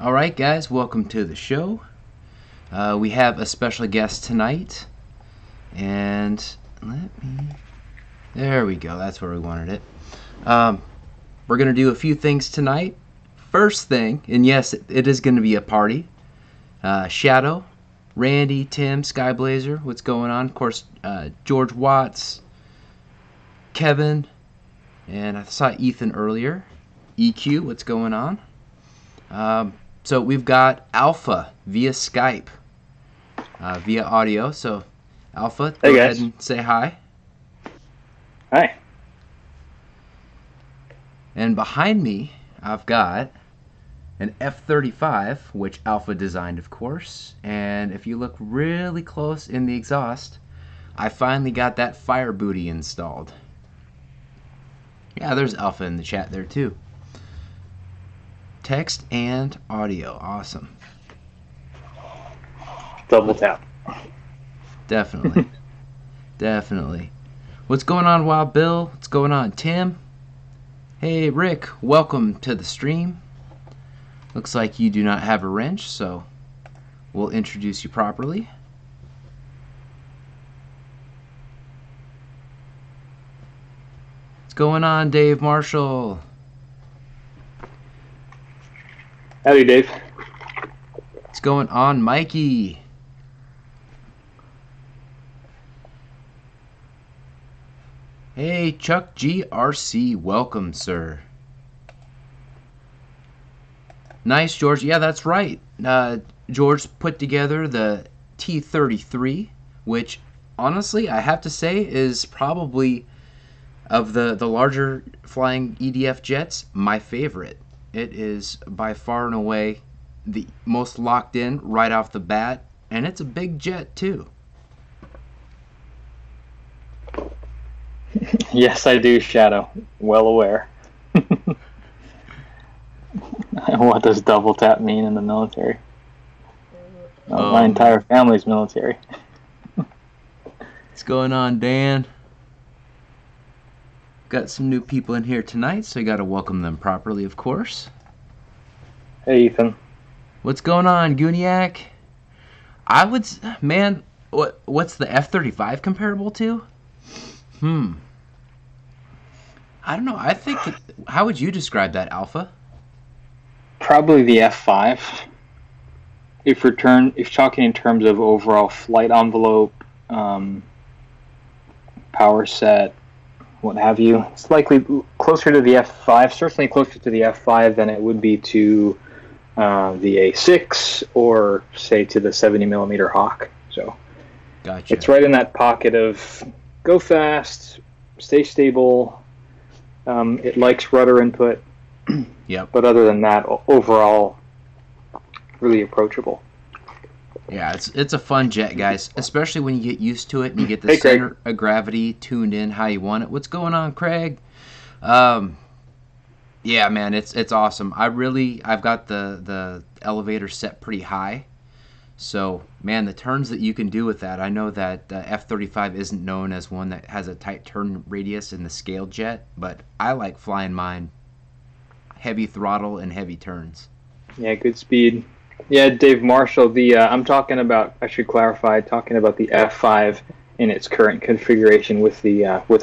Alright guys, welcome to the show. We have a special guest tonight. And let me... There we go, that's where we wanted it. We're going to do a few things tonight. First thing, and yes, it is going to be a party. Shadow, Randy, Tim, Skyblazer, what's going on? Of course, George Watts, Kevin, and I saw Ethan earlier. EQ, what's going on? So we've got Alpha via Skype, via audio. So Alpha, hey, go ahead and say hi. Hi. And behind me, I've got an F-35, which Alpha designed, of course. And if you look really close in the exhaust, I finally got that fire booty installed. Yeah, there's Alpha in the chat there too. Text and audio, awesome. Double tap. Definitely. Definitely. What's going on, Wild Bill? What's going on, Tim? Hey, Rick, welcome to the stream. Looks like you do not have a wrench, so we'll introduce you properly. What's going on, Dave Marshall? Howdy, Dave. What's going on, Mikey? Hey, Chuck GRC, welcome, sir. Nice, George. Yeah, that's right. George put together the T-33, which, honestly, I have to say is probably, of the larger flying EDF jets, my favorite. It is by far and away the most locked in right off the bat, and it's a big jet, too. Yes, I do, Shadow. Well aware. What does double tap mean in the military? My entire family's military. What's going on, Dan? Got some new people in here tonight, so you got to welcome them properly, of course. Hey, Ethan. What's going on, Guniac? I would... Man, what's the F-35 comparable to? I don't know. I think... How would you describe that, Alpha? Probably the F-5. If talking in terms of overall flight envelope, power set, what have you. It's likely closer to the F5, certainly closer to the F5 than it would be to the A6 or, say, to the 70mm Hawk. So gotcha. It's right in that pocket of go fast, stay stable, it likes rudder input, yep. But other than that, overall, really approachable. Yeah, it's a fun jet, guys, especially when you get used to it and you get the center of gravity tuned in how you want it. What's going on, Craig? Yeah, man, it's awesome. I've got the elevator set pretty high. So, man, the turns that you can do with that. I know that the F-35 isn't known as one that has a tight turn radius in the scale jet, but I like flying mine heavy throttle and heavy turns. Yeah, good speed. Yeah, Dave Marshall, I'm talking about, I should clarify, talking about the F5 in its current configuration with the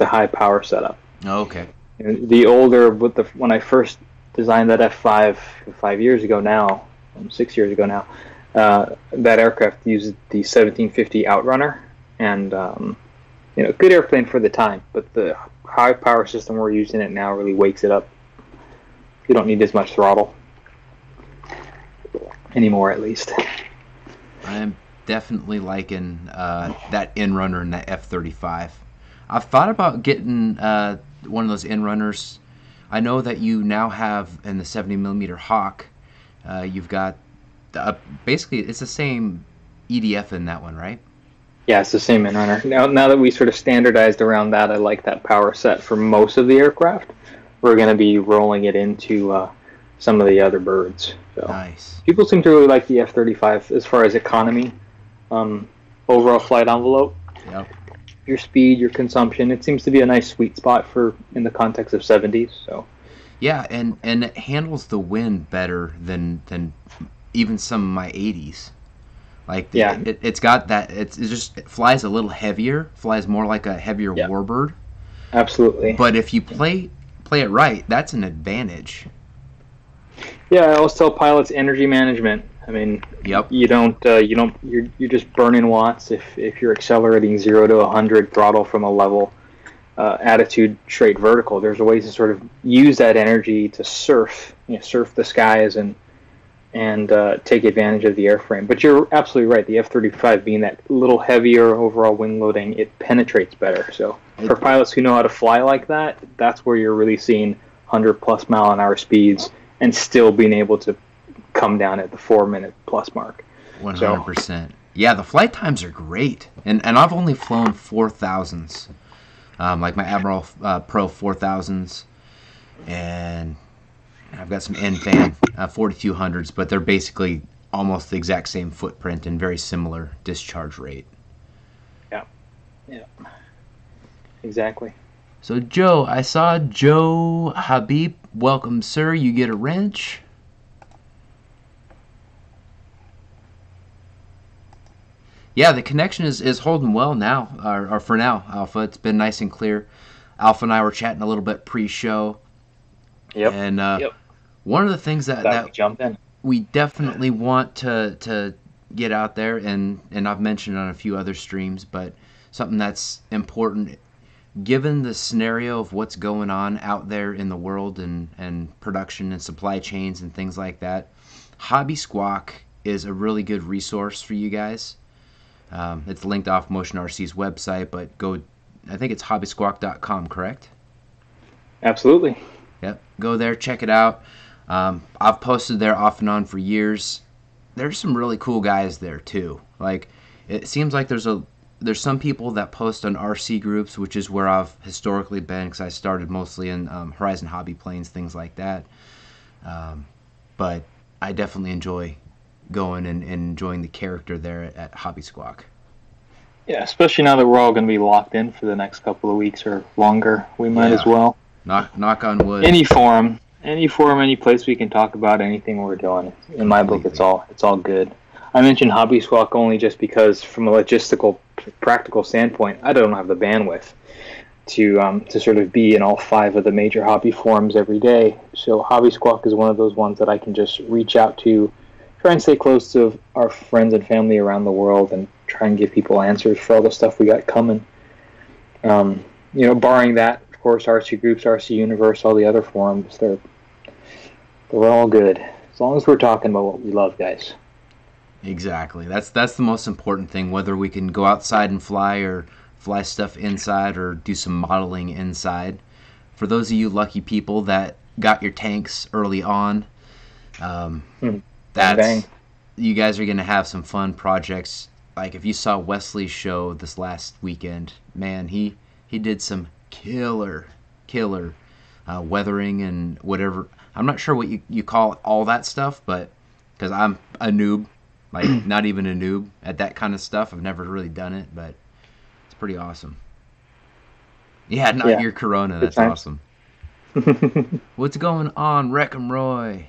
high power setup. Oh, okay. And the older, when I first designed that F5 6 years ago now, that aircraft used the 1750 Outrunner, and you know, good airplane for the time, but the high power system we're using it now really wakes it up. You don't need as much throttle anymore, at least. I'm definitely liking that in-runner and that F-35. I've thought about getting one of those in-runners. I know that you now have in the 70mm Hawk, you've got basically it's the same EDF in that one, right? Yeah, it's the same in-runner. Now that we sort of standardized around that, I like that power set for most of the aircraft. We're going to be rolling it into some of the other birds. So. Nice. People seem to really like the F-35 as far as economy, overall flight envelope, yep. Your speed, your consumption. It seems to be a nice sweet spot in the context of 70s. So Yeah, and it handles the wind better than even some of my 80s. Like, yeah. It's got that, it flies a little heavier, flies more like a heavier warbird. Absolutely. But if you play it right, that's an advantage. Yeah, I always tell pilots energy management. I mean, you're just burning watts if you're accelerating 0 to 100 throttle from a level attitude straight vertical. There's ways to sort of use that energy to surf the skies and take advantage of the airframe. But you're absolutely right. The F-35 being that little heavier overall wing loading, it penetrates better. So for pilots who know how to fly like that, that's where you're really seeing 100-plus mile-an-hour speeds and still being able to come down at the 4-minute-plus mark. 100%. So, yeah, the flight times are great. And I've only flown 4,000s, like my Admiral Pro 4,000s, and I've got some N-Fan 4200s, but they're basically almost the exact same footprint and very similar discharge rate. Yeah. Yeah. Exactly. So, Joe, I saw Joe Habib. Welcome, sir. You get a wrench. Yeah, the connection is holding well now, or for now, Alpha. It's been nice and clear. Alpha and I were chatting a little bit pre-show. Yep. And one of the things that we definitely want to get out there, and I've mentioned on a few other streams, but something that's important, given the scenario of what's going on out there in the world and production and supply chains and things like that, Hobby Squawk is a really good resource for you guys. It's linked off Motion RC's website, but I think it's hobbysquawk.com, correct? Absolutely. Yep, go there, check it out. I've posted there off and on for years. There's some really cool guys there too. Like, it seems like there's some people that post on RC groups, which is where I've historically been, because I started mostly in Horizon Hobby planes, things like that. But I definitely enjoy going and enjoying the character there at Hobby Squawk. Yeah, especially now that we're all going to be locked in for the next couple of weeks or longer, we might as well. Knock on wood. Any forum, any place we can talk about anything we're doing. In my book, it's all good. I mentioned Hobby Squawk only just because, from a logistical, practical standpoint, I don't have the bandwidth to sort of be in all 5 of the major hobby forums every day. So Hobby Squawk is one of those ones that I can just reach out to, try and stay close to our friends and family around the world, and try and give people answers for all the stuff we got coming. Barring that, course, RC groups, RC Universe, all the other forums, they're all good. As long as we're talking about what we love, guys. Exactly. That's the most important thing, whether we can go outside and fly or fly stuff inside or do some modeling inside. For those of you lucky people that got your tanks early on, you guys are going to have some fun projects. Like, if you saw Wesley's show this last weekend, man, he did some killer weathering and whatever. I'm not sure what you call all that stuff, but because I'm a noob, like not even a noob at that kind of stuff, I've never really done it, but it's pretty awesome. Yeah, not your Corona. That's awesome. What's going on, Wreck'em Roy?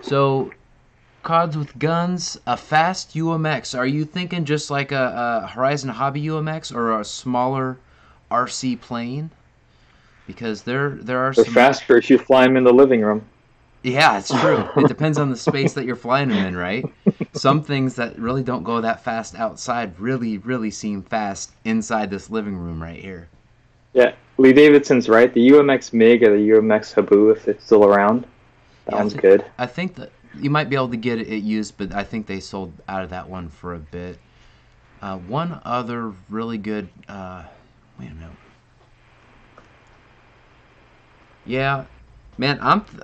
So, Cods with Guns, a fast UMX. Are you thinking just like a Horizon Hobby UMX or a smaller RC plane? Because they're some faster if you fly them in the living room. Yeah, it's true. It depends on the space that you're flying them in, right? Some things that really don't go that fast outside really, really seem fast inside this living room right here. Yeah, Lee Davidson's right. The UMX MiG or the UMX Habu, if it's still around. That one's good. I think that you might be able to get it used, but I think they sold out of that one for a bit. One other really good... wait a minute. Yeah. Man,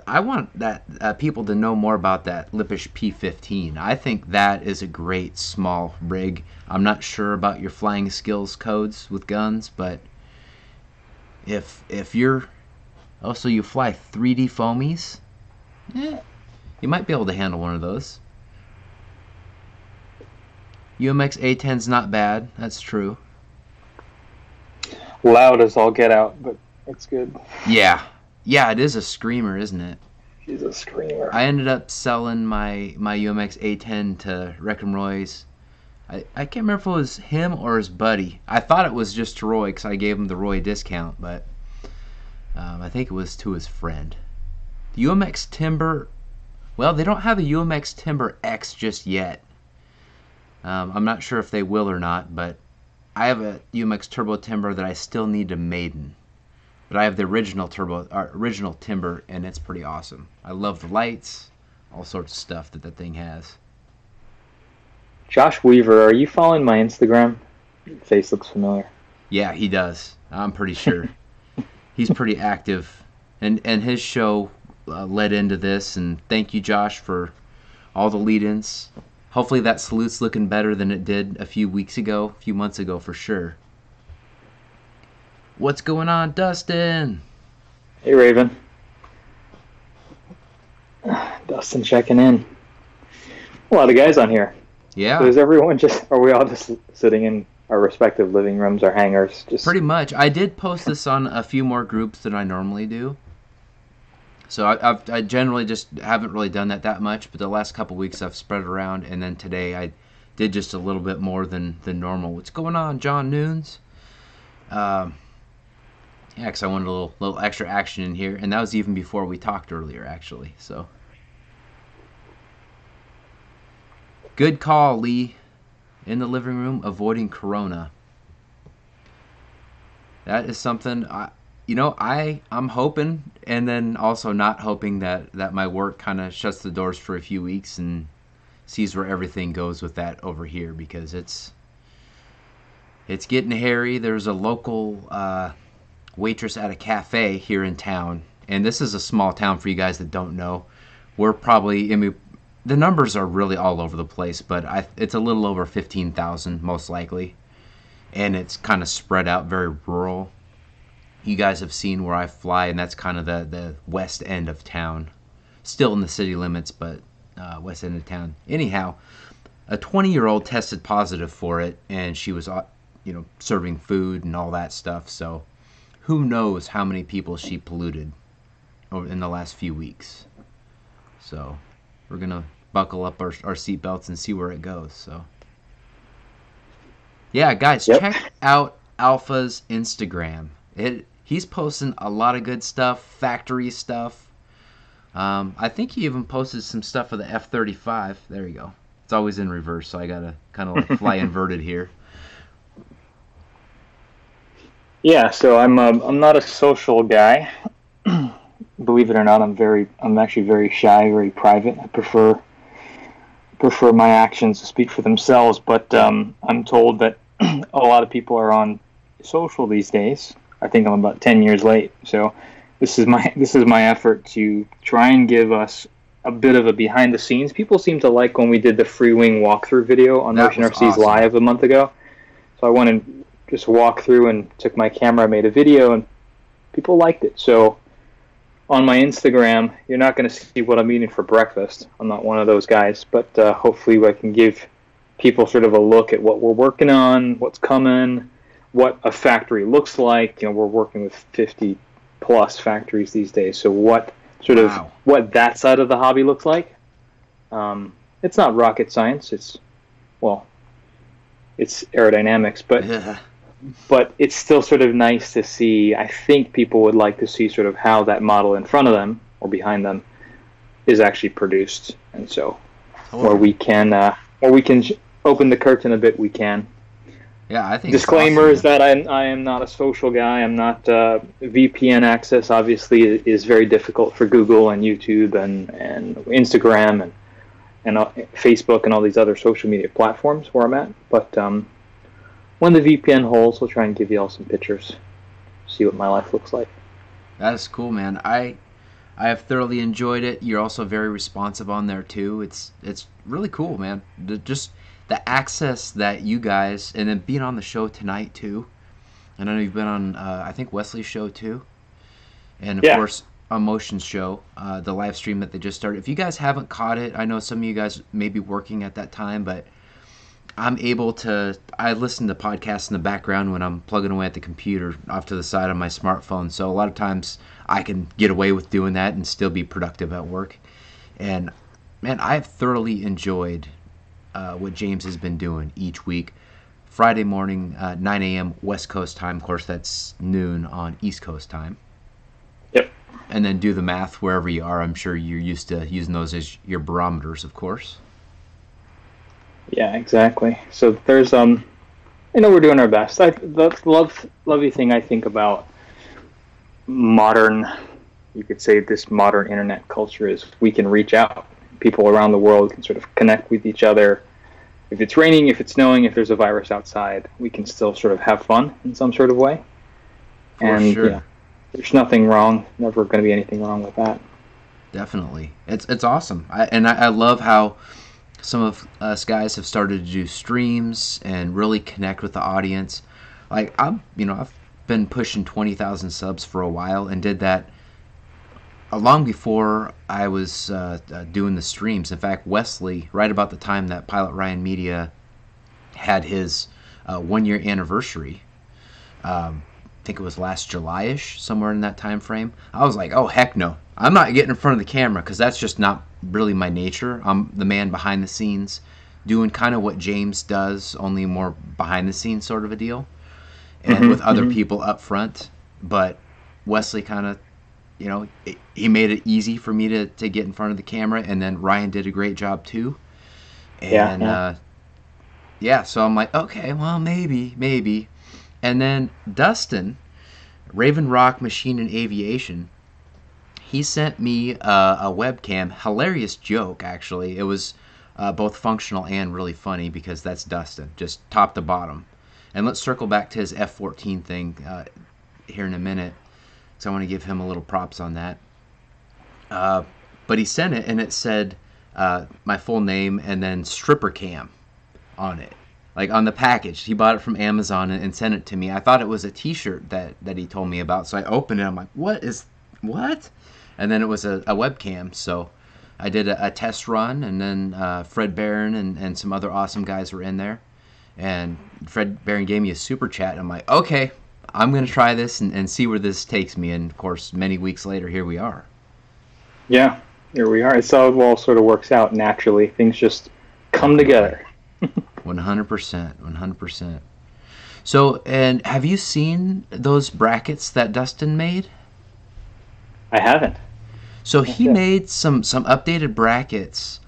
I want that people to know more about that Lippisch P-15. I think that is a great small rig. I'm not sure about your flying skills codes with guns, but if you're... Oh, so you fly 3D foamies? Yeah. You might be able to handle one of those. UMX A10's not bad. That's true. Loud as all get out, but It's good. Yeah. Yeah, it is a screamer, isn't it? She's a screamer. I ended up selling my UMX A10 to Reckham Roy's. I can't remember if it was him or his buddy. I thought it was just to Roy because I gave him the Roy discount, but I think it was to his friend. The UMX Timber, well, they don't have a UMX Timber X just yet. I'm not sure if they will or not, but I have a UMX Turbo Timber that I still need to maiden. But I have the original Timber, and it's pretty awesome. I love the lights, all sorts of stuff that thing has. Josh Weaver, are you following my Instagram? Your face looks familiar. Yeah, he does. I'm pretty sure. He's pretty active, and his show led into this. And thank you, Josh, for all the lead-ins. Hopefully that salute's looking better than it did a few months ago for sure. What's going on, Dustin? Hey, Raven. Dustin checking in. A lot of guys on here. Yeah. So is everyone just, are we all just sitting in our respective living rooms or hangars? Just... Pretty much. I did post this on a few more groups than I normally do. So I generally just haven't really done that much, but the last couple weeks I've spread it around, and then today I did just a little bit more than normal. What's going on, John Nunes? Yeah, because I wanted a little extra action in here, and that was even before we talked earlier, actually. So, good call, Lee. In the living room, avoiding Corona. That is something I'm hoping, and then also not hoping that my work kind of shuts the doors for a few weeks and sees where everything goes with that over here, because it's getting hairy. There's a local waitress at a cafe here in town, and this is a small town for you guys that don't know. We're probably, I mean, the numbers are really all over the place, but it's a little over 15,000 most likely, and it's kind of spread out, very rural. You guys have seen where I fly, and that's kind of the west end of town, still in the city limits, but west end of town. Anyhow, a 20-year-old tested positive for it, and she was, serving food and all that stuff, so who knows how many people she polluted in the last few weeks. So we're going to buckle up our seatbelts and see where it goes. So, yeah, guys, Check out Alpha's Instagram. He's posting a lot of good stuff, factory stuff. I think he even posted some stuff for the F-35. There you go. It's always in reverse, so I got to kind of like fly inverted here. Yeah, so I'm not a social guy. Believe it or not, I'm actually very shy, very private. I prefer my actions to speak for themselves. But I'm told that a lot of people are on social these days. I think I'm about 10 years late. So this is my effort to try and give us a bit of a behind the scenes. People seem to like when we did the Freewing walkthrough video on Motion RC's Live a month ago. So I wanted to just walk through and took my camera, made a video, and people liked it. So on my Instagram, you're not going to see what I'm eating for breakfast. I'm not one of those guys, but hopefully I can give people sort of a look at what we're working on, what's coming, what a factory looks like. We're working with 50 plus factories these days. So what that side of the hobby looks like. It's not rocket science. It's aerodynamics, but it's still sort of nice to see. I think people would like to see sort of how that model in front of them or behind them is actually produced, and so where we can open the curtain a bit, we can. Yeah, I think. Disclaimer is that I am not a social guy. I'm not VPN access. Obviously, is very difficult for Google and YouTube and Instagram and Facebook and all these other social media platforms where I'm at. But when the VPN holds, we'll try and give you all some pictures, see what my life looks like. That is cool, man. I have thoroughly enjoyed it. You're also very responsive on there too. It's really cool, man. Just the access that you guys, and then being on the show tonight too. And I know you've been on, I think, Wesley's show too. And of course... on Motion's show, the live stream that they just started. If you guys haven't caught it, I know some of you guys may be working at that time, but I'm able to, I listen to podcasts in the background when I'm plugging away at the computer off to the side on my smartphone. So a lot of times I can get away with doing that and still be productive at work. And man, I've thoroughly enjoyed what James has been doing each week. Friday morning, 9 a.m. West Coast time. Of course, that's noon on East Coast time. Yep. And then do the math wherever you are. I'm sure you're used to using those as your barometers, of course. Yeah, exactly. So there's I know we're doing our best. That's the lovely thing I think about modern, you could say this modern internet culture is we can reach out. People around the world can sort of connect with each other. If it's raining, if it's snowing, if there's a virus outside, we can still sort of have fun in some sort of way. And sure. Yeah, there's nothing wrong. Never going to be anything wrong with that. Definitely, it's awesome. I love how some of us guys have started to do streams and really connect with the audience. Like I've been pushing 20,000 subs for a while and did that long before I was doing the streams. In fact, Wesley, right about the time that Pilot Ryan Media had his one-year anniversary, I think it was last July-ish, somewhere in that time frame, I was like, oh, heck no. I'm not getting in front of the camera because that's just not really my nature. I'm the man behind the scenes doing kind of what James does, only more behind the scenes sort of a deal, and with other people up front. But Wesley kind of, he made it easy for me to get in front of the camera, and then Ryan did a great job too. And so I'm like, okay, well, maybe. And then Dustin, Raven Rock Machine and Aviation, he sent me a webcam, hilarious joke actually. It was both functional and really funny because that's Dustin, just top to bottom. And let's circle back to his F-14 thing here in a minute. So I want to give him a little props on that. But he sent it, and it said my full name and then stripper cam on it, like on the package. He bought it from Amazon and sent it to me. I thought it was a T-shirt that he told me about, so I opened it. I'm like, what? And then it was a webcam. So I did a test run, and then Fred Baron and some other awesome guys were in there. And Fred Baron gave me a super chat, and I'm like, okay. I'm going to try this and see where this takes me. And, of course, many weeks later, here we are. Yeah, here we are. It's how it all sort of works out naturally. Things just come together. 100%. So, and have you seen those brackets that Dustin made? I haven't. So he made some updated brackets.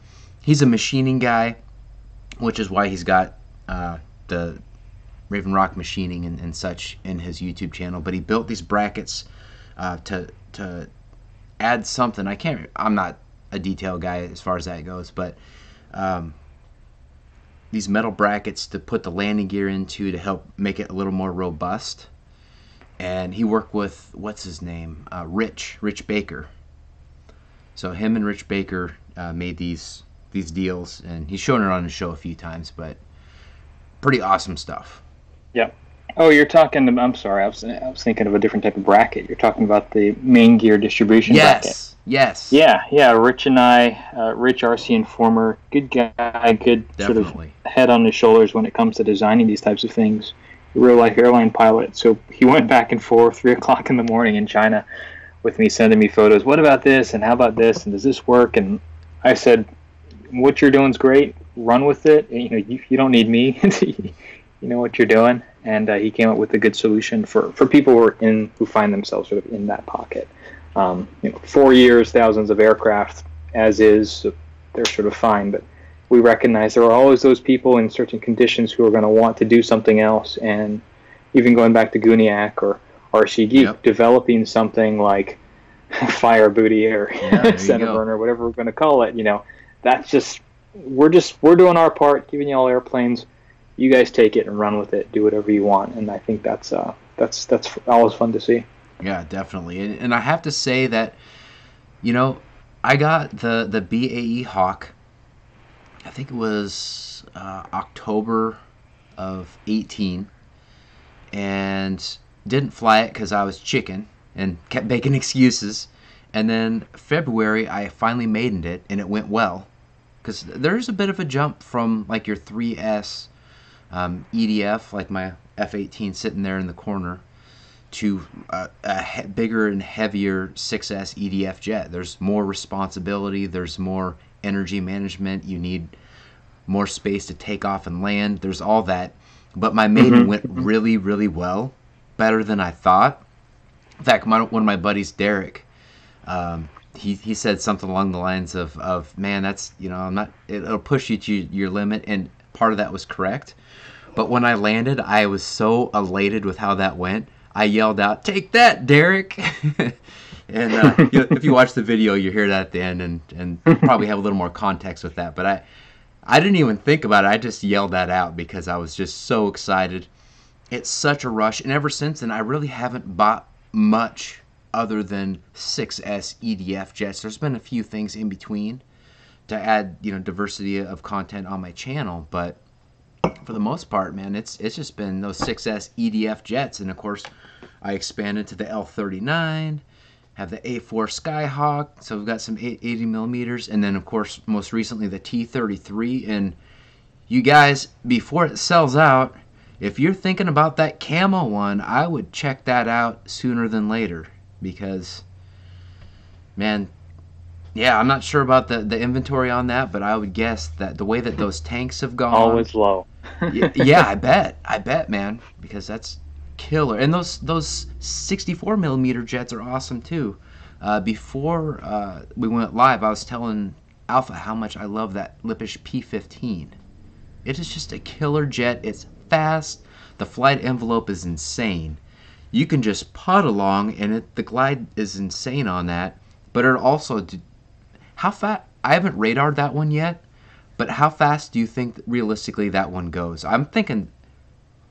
He's a machining guy, which is why he's got the Raven Rock Machining and such in his YouTube channel, but he built these brackets to add something. I'm not a detail guy as far as that goes, but these metal brackets to put the landing gear into to help make it a little more robust. And he worked with Rich Baker. So him and Rich Baker made these deals, and he's shown it on his show a few times, but pretty awesome stuff. Yeah. Oh, you're talking about, I'm sorry, I was thinking of a different type of bracket. You're talking about the main gear distribution bracket. Yes. Yeah. Rich and I, Rich RC Informer, good guy, good Definitely. Sort of head on his shoulders when it comes to designing these types of things. Real-life airline pilot. So he went back and forth 3 o'clock in the morning in China with me, sending me photos. What about this? And how about this? And does this work? And I said, what you're doing is great. Run with it. You don't need me. You know what you're doing, and he came up with a good solution for people who find themselves sort of in that pocket. 4 years, thousands of aircraft as is, so they're sort of fine. But we recognize there are always those people in certain conditions who are going to want to do something else. And even going back to Guniac or RC Geek, developing something like fire booty or center burner, whatever we're going to call it. That's just we're doing our part, giving you all airplanes. You guys take it and run with it. Do whatever you want, and I think that's always fun to see. Yeah, definitely. And I have to say that, I got the BAE Hawk. I think it was October of 2018, and didn't fly it because I was chicken and kept making excuses. And then February, I finally maidened it, and it went well, because there's a bit of a jump from like your 3S EDF, like my F-18 sitting there in the corner, to a bigger and heavier 6S EDF jet. There's more responsibility. There's more energy management. You need more space to take off and land. There's all that. But my maiden went really, really well, better than I thought. In fact, one of my buddies, Derek, he said something along the lines of man, that's, you know, I'm not, it'll push you to your limit, and part of that was correct. But when I landed, I was so elated with how that went. I yelled out, "Take that, Derek!" And you know, if you watch the video, you hear that at the end, and probably have a little more context with that. But I didn't even think about it. I just yelled that out because I was just so excited. It's such a rush. And ever since then, I really haven't bought much other than 6S EDF jets. There's been a few things in between to add, you know, diversity of content on my channel. But for the most part, man, it's just been those 6S EDF jets. And, of course, I expanded to the L-39, have the A4 Skyhawk, so we've got some 80 millimeters, and then of course most recently the T-33. And you guys, before it sells out, if you're thinking about that camo one, I would check that out sooner than later, because man, yeah, I'm not sure about the inventory on that, but I would guess that the way that those tanks have gone, always low. yeah, I bet, man, because that's killer. And those 64 millimeter jets are awesome too. Before we went live, I was telling Alpha how much I love that Lippisch P-15. It is just a killer jet. It's fast. The flight envelope is insane. You can just putt along, and the glide is insane on that. But it also, how fast? I haven't radared that one yet. But how fast do you think realistically that one goes? I'm thinking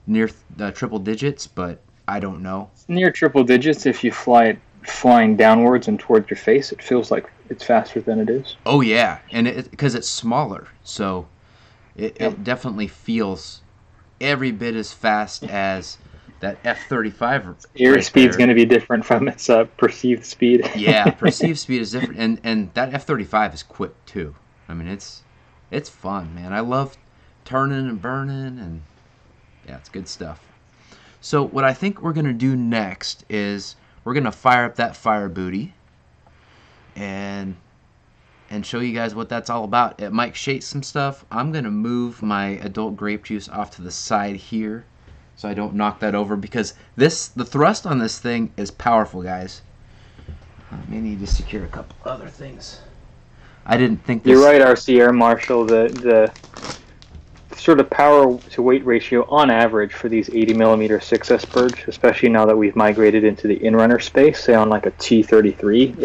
near triple digits, but I don't know. It's near triple digits. If you fly it flying downwards and towards your face, it feels like it's faster than it is. Oh yeah, and because it's smaller, so it definitely feels every bit as fast as that F-35. Your speed's going to be different from its perceived speed. Yeah, perceived speed is different, and that F-35 is quick too. I mean, it's fun, man. I love turning and burning and. Yeah, it's good stuff. So what I think we're going to do next is we're going to fire up that fire booty and show you guys what that's all about. It might shake some stuff. I'm going to move my adult grape juice off to the side here so I don't knock that over, because the thrust on this thing is powerful, guys. I may need to secure a couple other things. I didn't think this... You're right, RC Air Marshal. The sort of power to weight ratio on average for these 80 millimeter 6S birds, especially now that we've migrated into the in-runner space, say on like a T-33,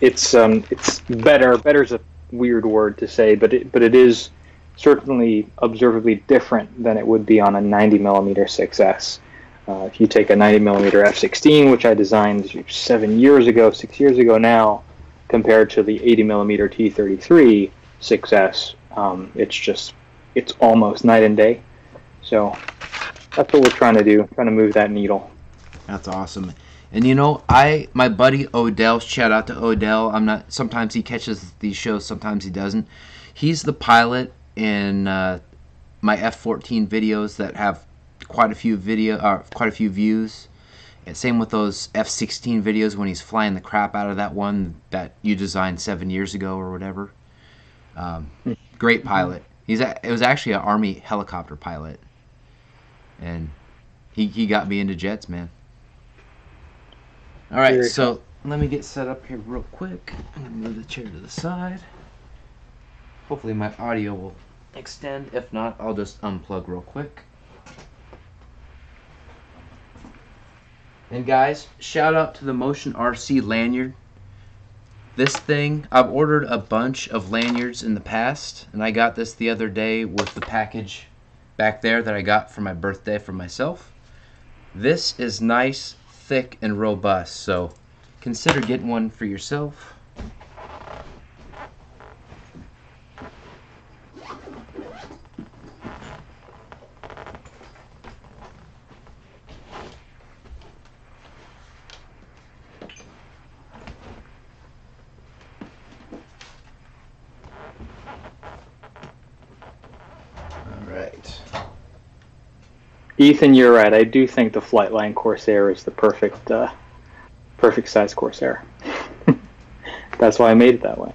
it's better. Better's a weird word to say, but it is certainly observably different than it would be on a 90 millimeter 6S. If you take a 90 millimeter F-16, which I designed 6 years ago now, compared to the 80 millimeter T-33 6S, it's almost night and day. So that's what we're trying to do, trying to move that needle. That's awesome. And you know, my buddy Odell, shout out to Odell. Sometimes he catches these shows, sometimes he doesn't. He's the pilot in my F-14 videos that have quite a few views. And same with those F-16 videos when he's flying the crap out of that one that you designed 7 years ago or whatever. Great pilot. It was actually an Army helicopter pilot, and he got me into jets, man. All right, so let me get set up here real quick. I'm going to move the chair to the side. Hopefully my audio will extend. If not, I'll just unplug real quick. And guys, shout out to the Motion RC lanyard. This thing, I've ordered a bunch of lanyards in the past, and I got this the other day with the package back there that I got for my birthday for myself. This is nice, thick, and robust, so consider getting one for yourself. Ethan, you're right. I do think the Flightline Corsair is the perfect perfect size Corsair. That's why I made it that way.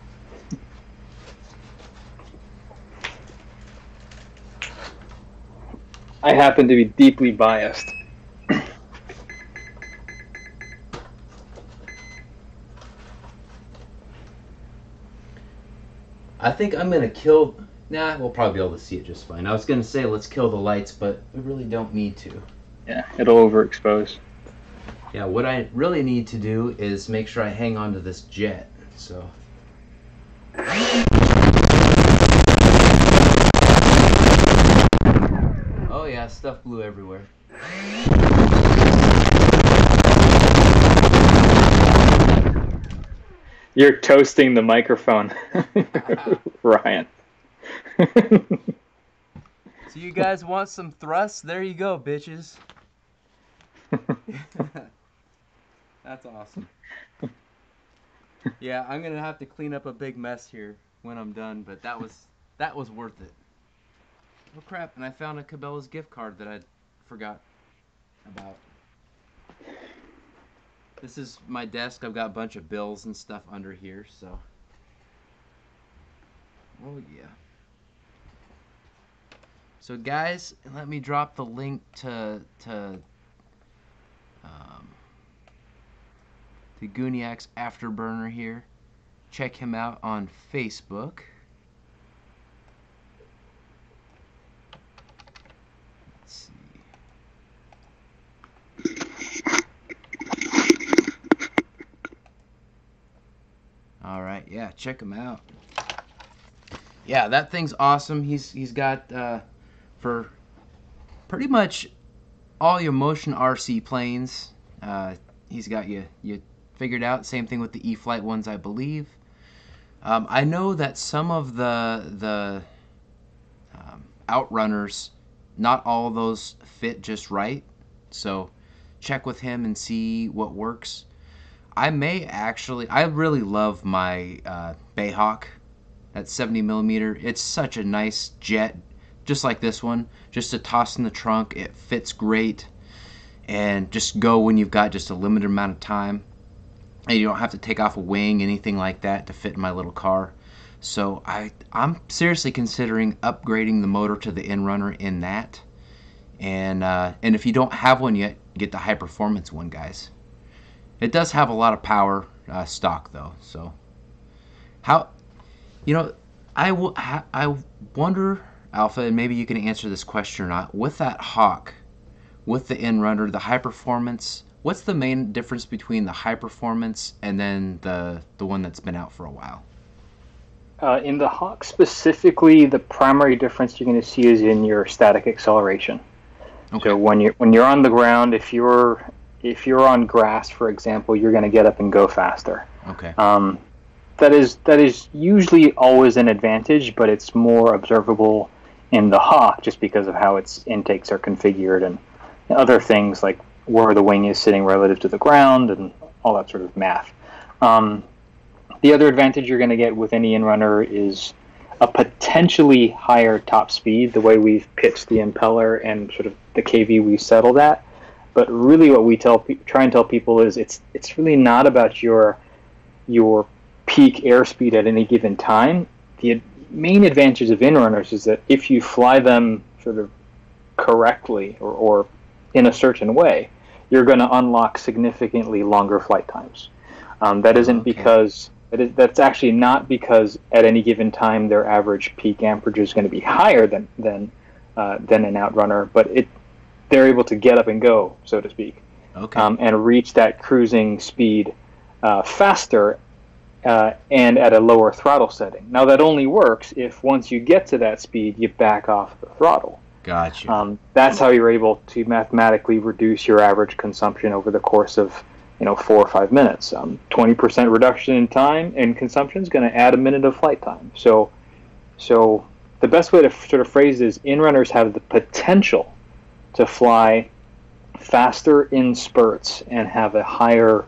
I happen to be deeply biased. I think I'm going to kill... Nah, we'll probably be able to see it just fine. I was going to say let's kill the lights, but we really don't need to. Yeah, it'll overexpose. Yeah, what I really need to do is make sure I hang on to this jet, so... Oh yeah, stuff blew everywhere. You're toasting the microphone, Ryan. So you guys want some thrust? There you go, bitches. That's awesome. Yeah, I'm gonna have to clean up a big mess here when I'm done, but that was worth it. Oh crap, and I found a Cabela's gift card that I forgot about. This is my desk. I've got a bunch of bills and stuff under here, so. Oh yeah. So guys, let me drop the link to Guniak's Afterburner here. Check him out on Facebook. Let's see. All right, yeah, check him out. Yeah, that thing's awesome. He's got for pretty much all your Motion RC planes. He's got you figured out. Same thing with the E-Flight ones, I believe. I know that some of the Outrunners, not all of those fit just right. So check with him and see what works. I really love my Bayhawk. That 70mm. It's such a nice jet, just like this one. Just to toss in the trunk, it fits great, and just go when you've got just a limited amount of time. And you don't have to take off a wing, anything like that, to fit in my little car. So I'm seriously considering upgrading the motor to the end-runner in that. And if you don't have one yet, get the high-performance one, guys. It does have a lot of power stock, though. So, you know, I wonder, Alpha, and maybe you can answer this question or not. With that Hawk, with the end-runner, the high-performance, what's the main difference between the high performance and then the one that's been out for a while? In the Hawk specifically, the primary difference you're going to see is in your static acceleration. Okay. So when you're on the ground, if you're on grass, for example, you're going to get up and go faster. Okay. That is usually always an advantage, but it's more observable in the Hawk just because of how its intakes are configured and other things like where the wing is sitting relative to the ground and all that sort of math. The other advantage you're going to get with any end-runner is a potentially higher top speed, the way we've pitched the impeller and sort of the KV we settled at. But really what we try and tell people is it's really not about your peak airspeed at any given time. The main advantage of end-runners is that if you fly them sort of correctly or in a certain way, you're going to unlock significantly longer flight times. That's actually not because at any given time their average peak amperage is going to be higher than an outrunner, but they're able to get up and go, so to speak, okay, and reach that cruising speed faster and at a lower throttle setting. Now that only works if once you get to that speed, you back off the throttle. Gotcha. That's how you're able to mathematically reduce your average consumption over the course of, 4 or 5 minutes. 20% reduction in time and consumption is going to add a minute of flight time. So the best way to sort of phrase it is end-runners have the potential to fly faster in spurts and have a higher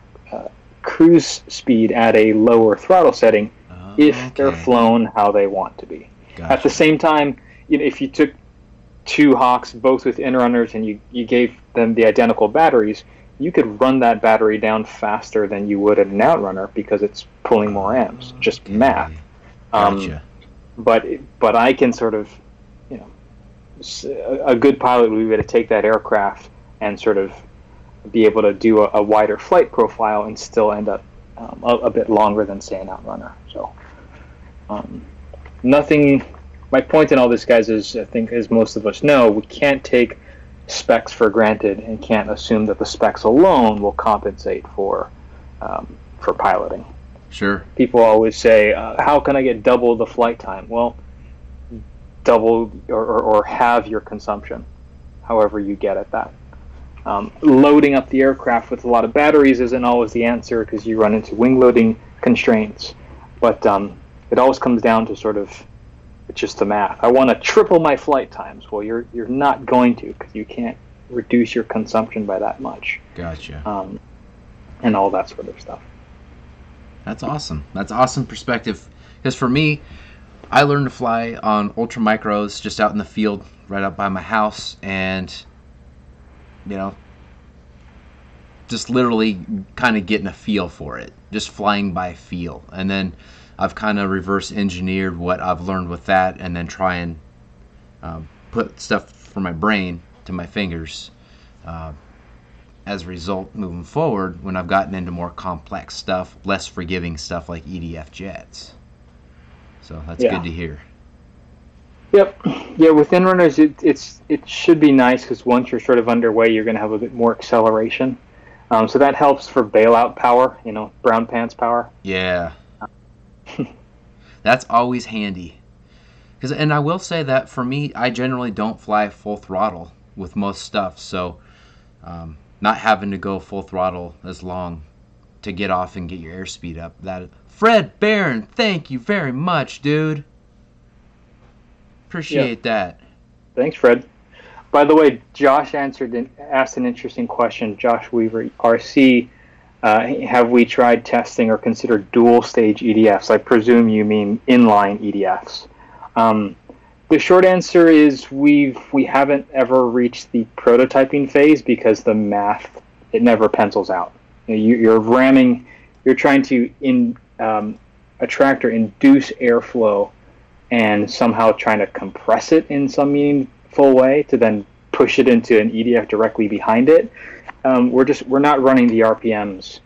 cruise speed at a lower throttle setting if they're flown how they want to be. Gotcha. At the same time, if you took two Hawks, both with end runners, and you gave them the identical batteries, you could run that battery down faster than you would at an outrunner because it's pulling more amps. Just math. Gotcha. But I can sort of, you know, a good pilot would be able to take that aircraft and sort of be able to do a wider flight profile and still end up a bit longer than, say, an outrunner. So nothing. My point in all this, guys, is I think, as most of us know, we can't take specs for granted and can't assume that the specs alone will compensate for piloting. Sure. People always say, how can I get double the flight time? Well, double or halve your consumption, however you get at that. Loading up the aircraft with a lot of batteries isn't always the answer because you run into wing loading constraints. But it always comes down to sort of just the math. I want to triple my flight times. Well, you're not going to because you can't reduce your consumption by that much. Gotcha. And all that sort of stuff. That's awesome. That's awesome perspective. Because for me, I learned to fly on ultra micros just out in the field right up by my house, and you know, just literally kind of getting a feel for it, just flying by feel. And then I've kind of reverse engineered what I've learned with that, and then try and put stuff from my brain to my fingers. As a result, moving forward, when I've gotten into more complex stuff, less forgiving stuff like EDF jets. So that's good to hear. Yep. Yeah, with end-runners, it should be nice because once you're sort of underway, you're going to have a bit more acceleration. So that helps for bailout power, you know, brown pants power. Yeah. That's always handy. And I will say that for me, I generally don't fly full throttle with most stuff. So not having to go full throttle as long to get off and get your airspeed up. That Fred Baron, thank you very much, dude. Appreciate that. Thanks, Fred. By the way, Josh asked an interesting question. Josh Weaver, RC, have we tried testing or considered dual-stage EDFs? I presume you mean inline EDFs. The short answer is we haven't ever reached the prototyping phase because the math, it never pencils out. You know, you're ramming, you're trying to attract or induce airflow and somehow trying to compress it in some meaningful way to then push it into an EDF directly behind it. We're not running the RPMs,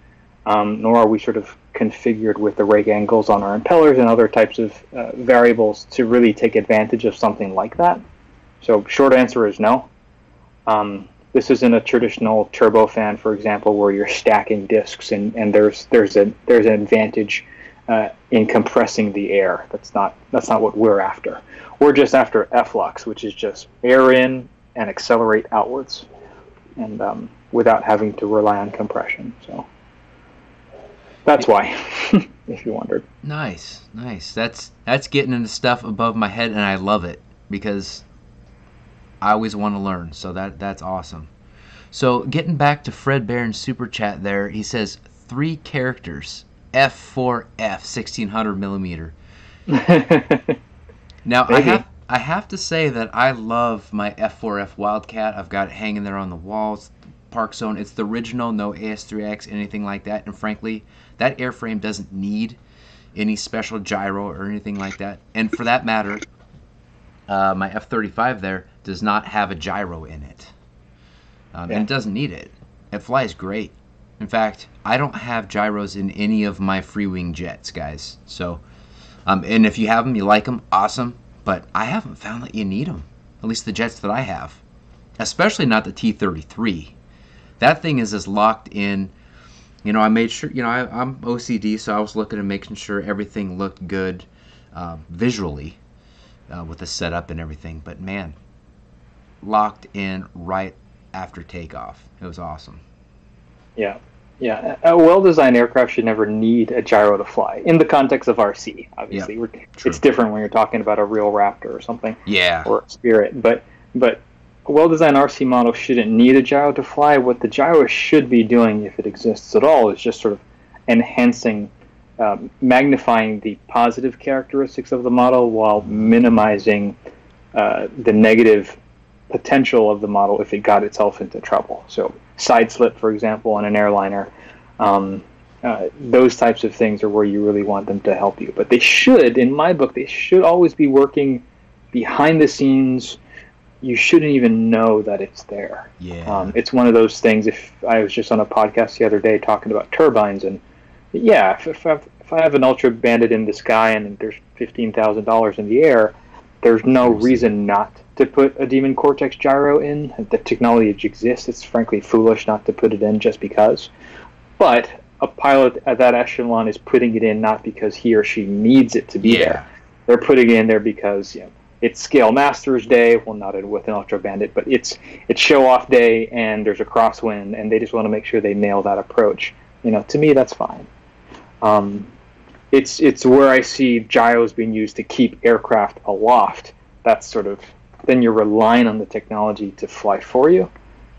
nor are we sort of configured with the rake angles on our impellers and other types of variables to really take advantage of something like that. So short answer is no. This isn't a traditional turbofan, for example, where you're stacking discs and there's an advantage in compressing the air. That's not what we're after. We're just after efflux, which is just air in and accelerate outwards, and without having to rely on compression. So that's why, if you wondered. Nice. That's getting into stuff above my head, and I love it because I always want to learn. So that's awesome. So getting back to Fred Barron's super chat there, he says 3 characters. F4F 1600mm. Now I have to say that I love my F4F Wildcat. I've got it hanging there on the walls, Park Zone. It's the original, no AS3X, anything like that. And frankly, that airframe doesn't need any special gyro or anything like that. And for that matter, my F-35 there does not have a gyro in it, and it doesn't need it. It flies great. In fact, I don't have gyros in any of my Freewing jets, guys. So, and if you have them, you like them, awesome. But I haven't found that you need them, at least the jets that I have, especially not the T-33. That thing is as locked in. You know, I made sure, you know, I'm OCD, so I was looking and making sure everything looked good visually with the setup and everything. But, man, locked in right after takeoff. It was awesome. Yeah. A well-designed aircraft should never need a gyro to fly. In the context of RC, obviously, it's different when you're talking about a real Raptor or something, or Spirit. But a well-designed RC model shouldn't need a gyro to fly. What the gyro should be doing, if it exists at all, is just sort of enhancing, magnifying the positive characteristics of the model while minimizing the negative potential of the model if it got itself into trouble. So side slip, for example, on an airliner, those types of things are where you really want them to help you. But they should, in my book, they should always be working behind the scenes. You shouldn't even know that it's there. Yeah. It's one of those things. If I was just on a podcast the other day talking about turbines, and yeah, if I have an Ultra Bandit in the sky and there's $15,000 in the air, there's no reason not to put a Demon Cortex gyro in. The technology exists. It's frankly foolish not to put it in just because. But a pilot at that echelon is putting it in not because he or she needs it to be there. They're putting it in there because, you know, it's Scale Masters Day. Well, not with an Ultra Bandit, but it's Show Off Day, and there's a crosswind, and they just want to make sure they nail that approach. You know, to me, that's fine. It's where I see gyros being used to keep aircraft aloft. That's sort of, then you're relying on the technology to fly for you.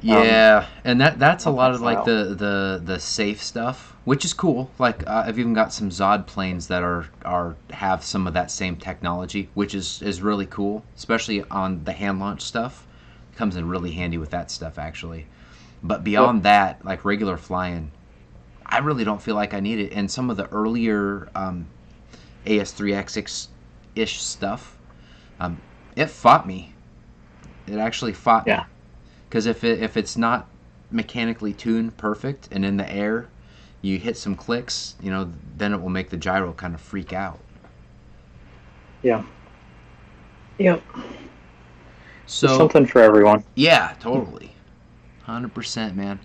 Yeah, and that's a lot of like the safe stuff, which is cool. Like I've even got some Zod planes that have some of that same technology, which is really cool, especially on the hand launch stuff. It comes in really handy with that stuff actually. But beyond that, like regular flying, I really don't feel like I need it. And some of the earlier AS3X6-ish stuff, it fought me. It actually fought me. Because if it's not mechanically tuned perfect and in the air, you hit some clicks, you know, then it will make the gyro kind of freak out. Yeah. Yep. So there's something for everyone. Yeah, totally. 100%, man.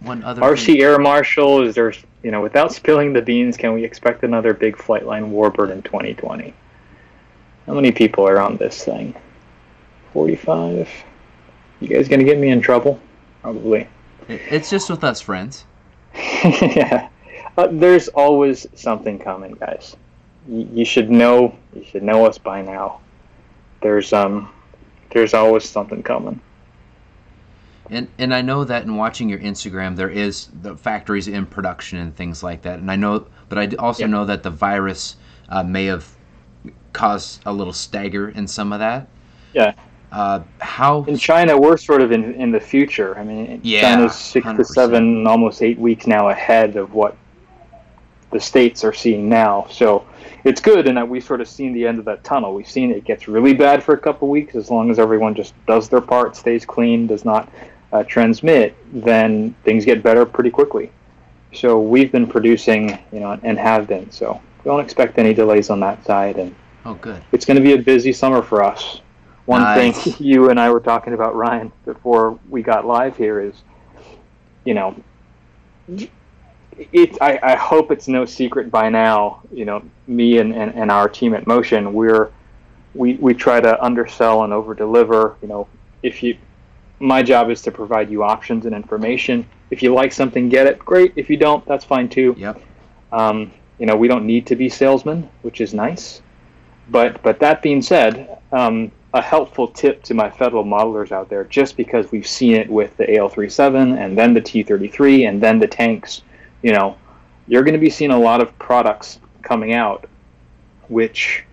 One other RC Air Marshal, is there, you know, without spilling the beans, can we expect another big Flightline Warbird in 2020? How many people are on this thing? 45? You guys gonna get me in trouble? Probably. It's just with us friends. Yeah. There's always something coming, guys. You should know. You should know us by now. There's always something coming. And I know that in watching your Instagram, there is the factories in production and things like that. And I know, but I also know that the virus may have caused a little stagger in some of that. Yeah. How in China we're sort of in the future. I mean, China's 6 to 7, almost 8 weeks now ahead of what the states are seeing now. So it's good in that we've sort of seen the end of that tunnel. We've seen it gets really bad for a couple weeks. As long as everyone just does their part, stays clean, does not transmit, then things get better pretty quickly. So we've been producing, you know, and have been. So we don't expect any delays on that side. And good. It's going to be a busy summer for us. One thing you and I were talking about, Ryan, before we got live here is, you know, I hope it's no secret by now, you know, me and our team at Motion, we try to undersell and over-deliver. You know, my job is to provide you options and information. If you like something, get it. Great. If you don't, that's fine too. Yep. You know, we don't need to be salesmen, which is nice. But that being said, a helpful tip to my federal modelers out there, just because we've seen it with the AL-37 and then the T-33 and then the tanks, you know, you're going to be seeing a lot of products coming out, which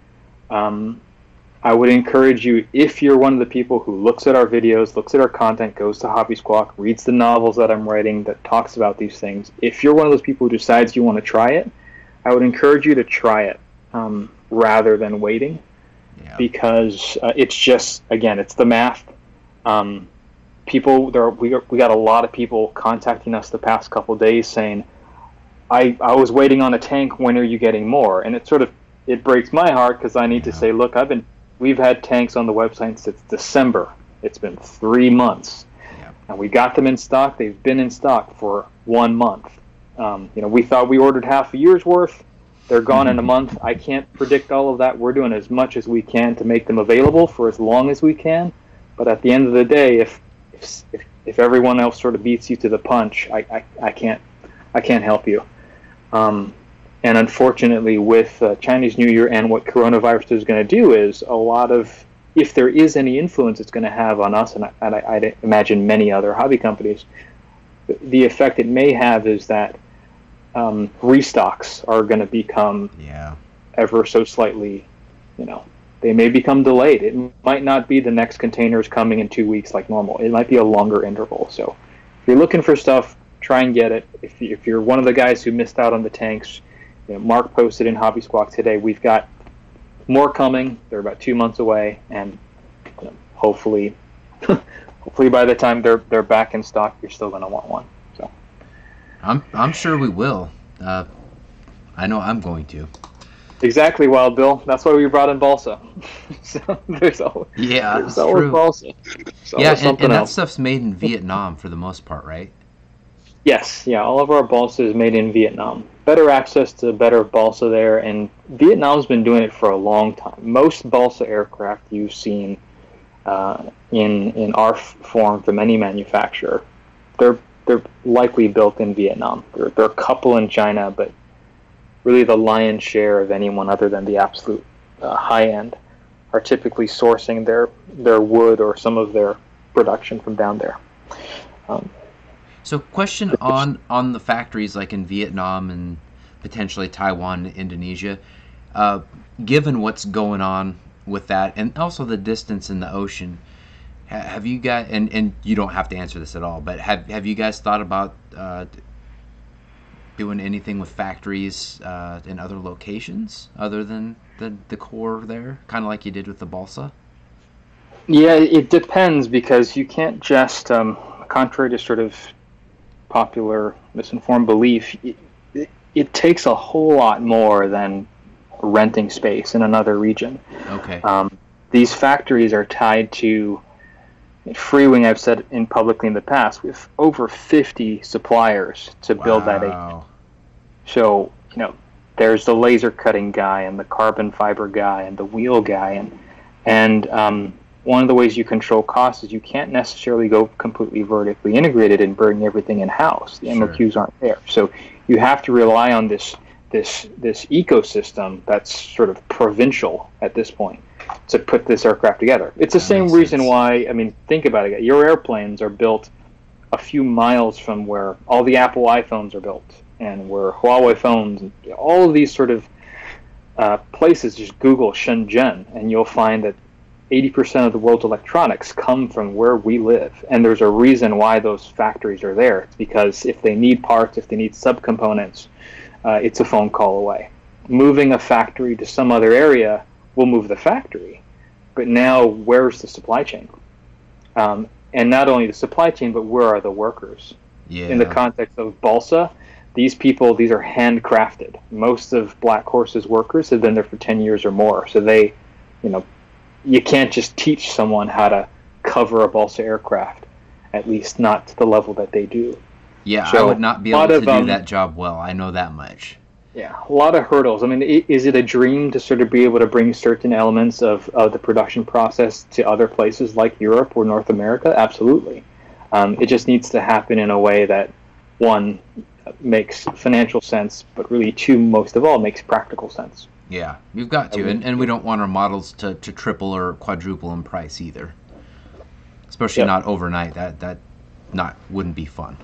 I would encourage you, if you're one of the people who looks at our videos, looks at our content, goes to Hobby Squawk, reads the novels that I'm writing that talks about these things, if you're one of those people who decides you want to try it, I would encourage you to try it rather than waiting. Yeah. Because it's just, again, it's the math. People, we got a lot of people contacting us the past couple days saying, I was waiting on a tank, when are you getting more? And it sort of, it breaks my heart because I need to say, look, we've had tanks on the website since December. It's been 3 months. Yeah. And we got them in stock. They've been in stock for 1 month. You know, we thought we ordered half a year's worth. They're gone in a month. I can't predict all of that. We're doing as much as we can to make them available for as long as we can. But at the end of the day, if everyone else sort of beats you to the punch, I can't help you. And unfortunately, with Chinese New Year and what coronavirus is going to do is a lot of, if there is any influence it's going to have on us, and I'd imagine many other hobby companies, the effect it may have is that restocks are going to become ever so slightly, you know, They may become delayed. It might not be the next containers coming in 2 weeks like normal. It might be a longer interval. So if you're looking for stuff, try and get it. If you're one of the guys who missed out on the tanks, you know, Mark posted in Hobby Squawk today, we've got more coming. They're about 2 months away, and you know, hopefully hopefully by the time they're back in stock, you're still going to want one. So I'm sure we will. I know I'm going to. Exactly, Wild Bill. That's why we brought in Balsa. So there's always, yeah, there's always true. Balsa. There's yeah, always and that stuff's made in Vietnam for the most part, right? Yes, yeah. All of our Balsa is made in Vietnam. Better access to better Balsa there, and Vietnam's been doing it for a long time. Most Balsa aircraft you've seen in our form from any manufacturer, they're likely built in Vietnam. There are a couple in China, but really the lion's share of anyone other than the absolute high end are typically sourcing their wood or some of their production from down there. So question on the factories like in Vietnam and potentially Taiwan, Indonesia, given what's going on with that and also the distance in the ocean, have you guys, and you don't have to answer this at all, but have you guys thought about doing anything with factories in other locations other than the core there, kind of like you did with the Balsa? Yeah, it depends, because you can't just, contrary to sort of popular misinformed belief, it takes a whole lot more than renting space in another region. Okay. These factories are tied to Freewing. I've said in publicly in the past, we have over 50 suppliers to build that agent. So, you know, there's the laser cutting guy and the carbon fiber guy and the wheel guy. And one of the ways you control costs is you can't necessarily go completely vertically integrated and bring everything in-house. The sure. MOQs aren't there. So you have to rely on this ecosystem that's sort of provincial at this point to put this aircraft together. It's the same reason why, I mean, think about it. Your airplanes are built a few miles from where all the Apple iPhones are built and where Huawei phones, and all of these sort of places. Just Google Shenzhen, and you'll find that 80% of the world's electronics come from where we live. And there's a reason why those factories are there. It's because if they need parts, if they need subcomponents, it's a phone call away. Moving a factory to some other area will move the factory, but now where's the supply chain? And not only the supply chain, but where are the workers? Yeah. In the context of Balsa, these are handcrafted. Most of Black Horse's workers have been there for 10 years or more, so they, you know, you can't just teach someone how to cover a Balsa aircraft, at least not to the level that they do. Yeah, so I would not be able to do that job well. I know that much. Yeah, a lot of hurdles. I mean, is it a dream to sort of be able to bring certain elements of the production process to other places like Europe or North America? Absolutely. It just needs to happen in a way that, one, makes financial sense, but really, two, most of all, makes practical sense. Yeah, you've got to. And we don't want our models to triple or quadruple in price either, especially not overnight. That wouldn't be fun.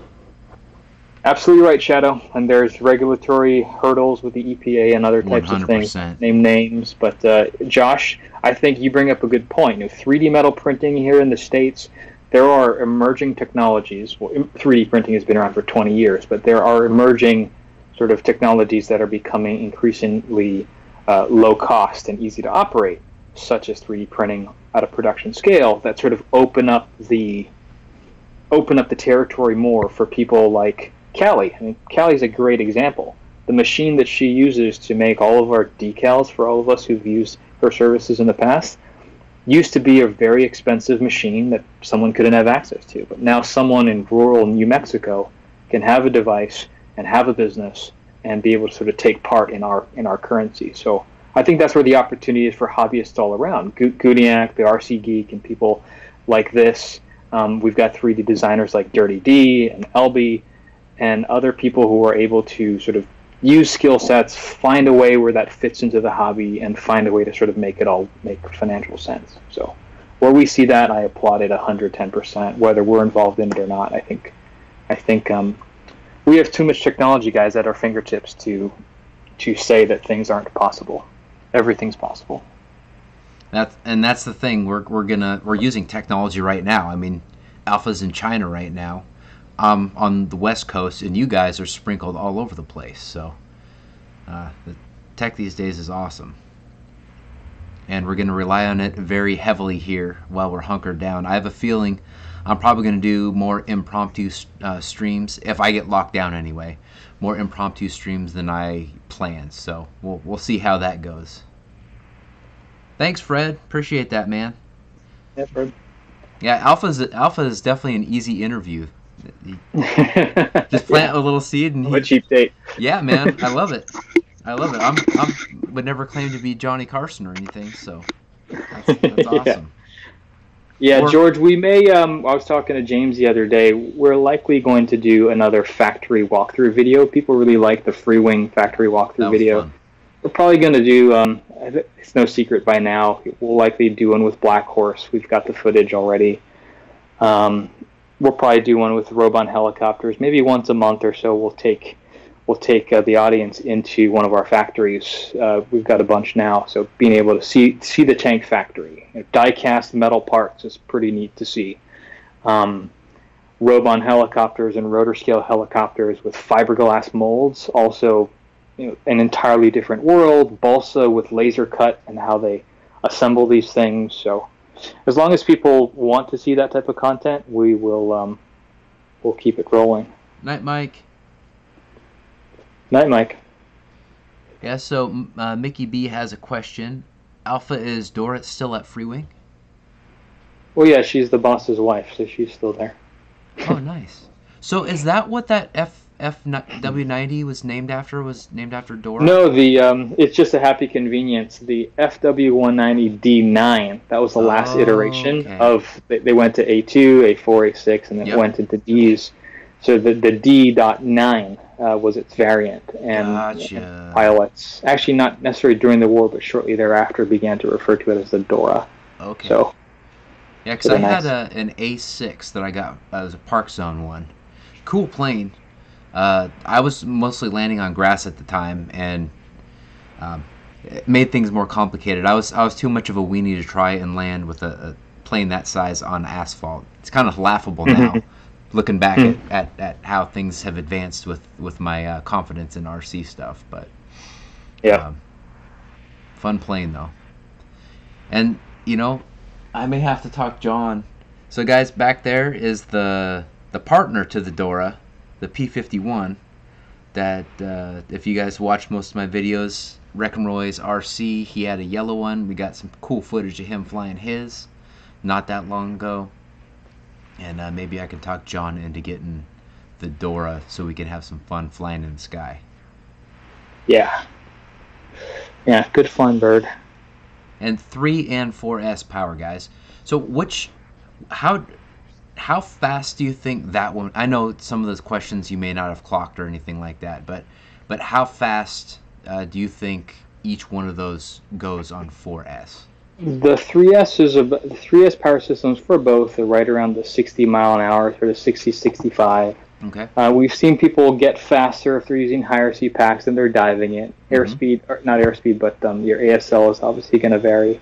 Absolutely right, Shadow. And there's regulatory hurdles with the EPA and other types 100%. Of things. Name names, but Josh, I think you bring up a good point. You know, 3D metal printing here in the States, there are emerging technologies. Well, 3D printing has been around for 20 years, but there are emerging sort of technologies that are becoming increasingly low cost and easy to operate, such as 3D printing at a production scale, that sort of open up the territory more for people like Callie. I mean, Callie's a great example. The machine that she uses to make all of our decals for all of us who've used her services in the past used to be a very expensive machine that someone couldn't have access to. But now someone in rural New Mexico can have a device and have a business and be able to sort of take part in our currency. So I think that's where the opportunity is for hobbyists all around. Gudiak, the RC Geek, and people like this. We've got 3D designers like Dirty D and Elby, and other people who are able to sort of use skill sets, find a way where that fits into the hobby, and find a way to sort of make it all make financial sense. So where we see that, I applaud it 110%, whether we're involved in it or not. I think we have too much technology, guys, at our fingertips to say that things aren't possible. Everything's possible. That's the thing. We're using technology right now. I mean, Alpha's in China right now, on the West Coast, and you guys are sprinkled all over the place. So the tech these days is awesome, and we're going to rely on it very heavily here while we're hunkered down. I have a feeling I'm probably going to do more impromptu streams, if I get locked down anyway, more impromptu streams than I planned. So we'll see how that goes. Thanks, Fred. Appreciate that, man. Yeah, Fred. Yeah, Alpha is definitely an easy interview. Just plant a little seed and what a cheap date. Yeah, man, I love it. I love it. I would never claim to be Johnny Carson or anything, so that's awesome. Yeah, or, George, we may. I was talking to James the other day. We're likely going to do another factory walkthrough video. People really like the Freewing factory walkthrough video. Fun. We're probably going to do. It's no secret by now. We'll likely do one with Black Horse. We've got the footage already. We'll probably do one with Robon helicopters. Maybe once a month or so, we'll take the audience into one of our factories. We've got a bunch now, so being able to see the tank factory, die-cast metal parts is pretty neat to see. Robon helicopters and rotor scale helicopters with fiberglass molds, also an entirely different world. Balsa with laser cut and how they assemble these things. So as long as people want to see that type of content, we will we'll keep it rolling. Night, Mike. Night, Mike. Yeah, so Mickey B has a question. Alpha, is Dorit still at Freewing? Well, yeah, she's the boss's wife, so she's still there. Oh, nice. So is that what that FW90 was named after? Was named after Dorit? No, the it's just a happy convenience. The FW190D9, that was the last iteration of. They went to A2, A4, A6, and then went into Ds. So the D.9 was its variant, and pilots, actually not necessarily during the war, but shortly thereafter, began to refer to it as the Dora. Okay. So, yeah, because I had an A6 that I got as a Park Zone one. Cool plane. I was mostly landing on grass at the time, and it made things more complicated. I was too much of a weenie to try and land with a plane that size on asphalt. It's kind of laughable now. Looking back at how things have advanced with my confidence in RC stuff, but fun plane though. And I may have to talk John. So guys, back there is the partner to the Dora, the P-51. That if you guys watch most of my videos, Reckonroy's RC, he had a yellow one. We got some cool footage of him flying his, not that long ago. And maybe I can talk John into getting the Dora so we can have some fun flying in the sky. Yeah. Yeah, good fun bird. And 3 and 4S power, guys. So how fast do you think that one... I know some of those questions you may not have clocked or anything like that, but how fast do you think each one of those goes on 4S? The 3S is the 3S power systems for both are right around the 60 mph, sort of 60, 65. Okay. We've seen people get faster if they're using higher CPACs and they're diving it. Airspeed, or not airspeed, but your ASL is obviously going to vary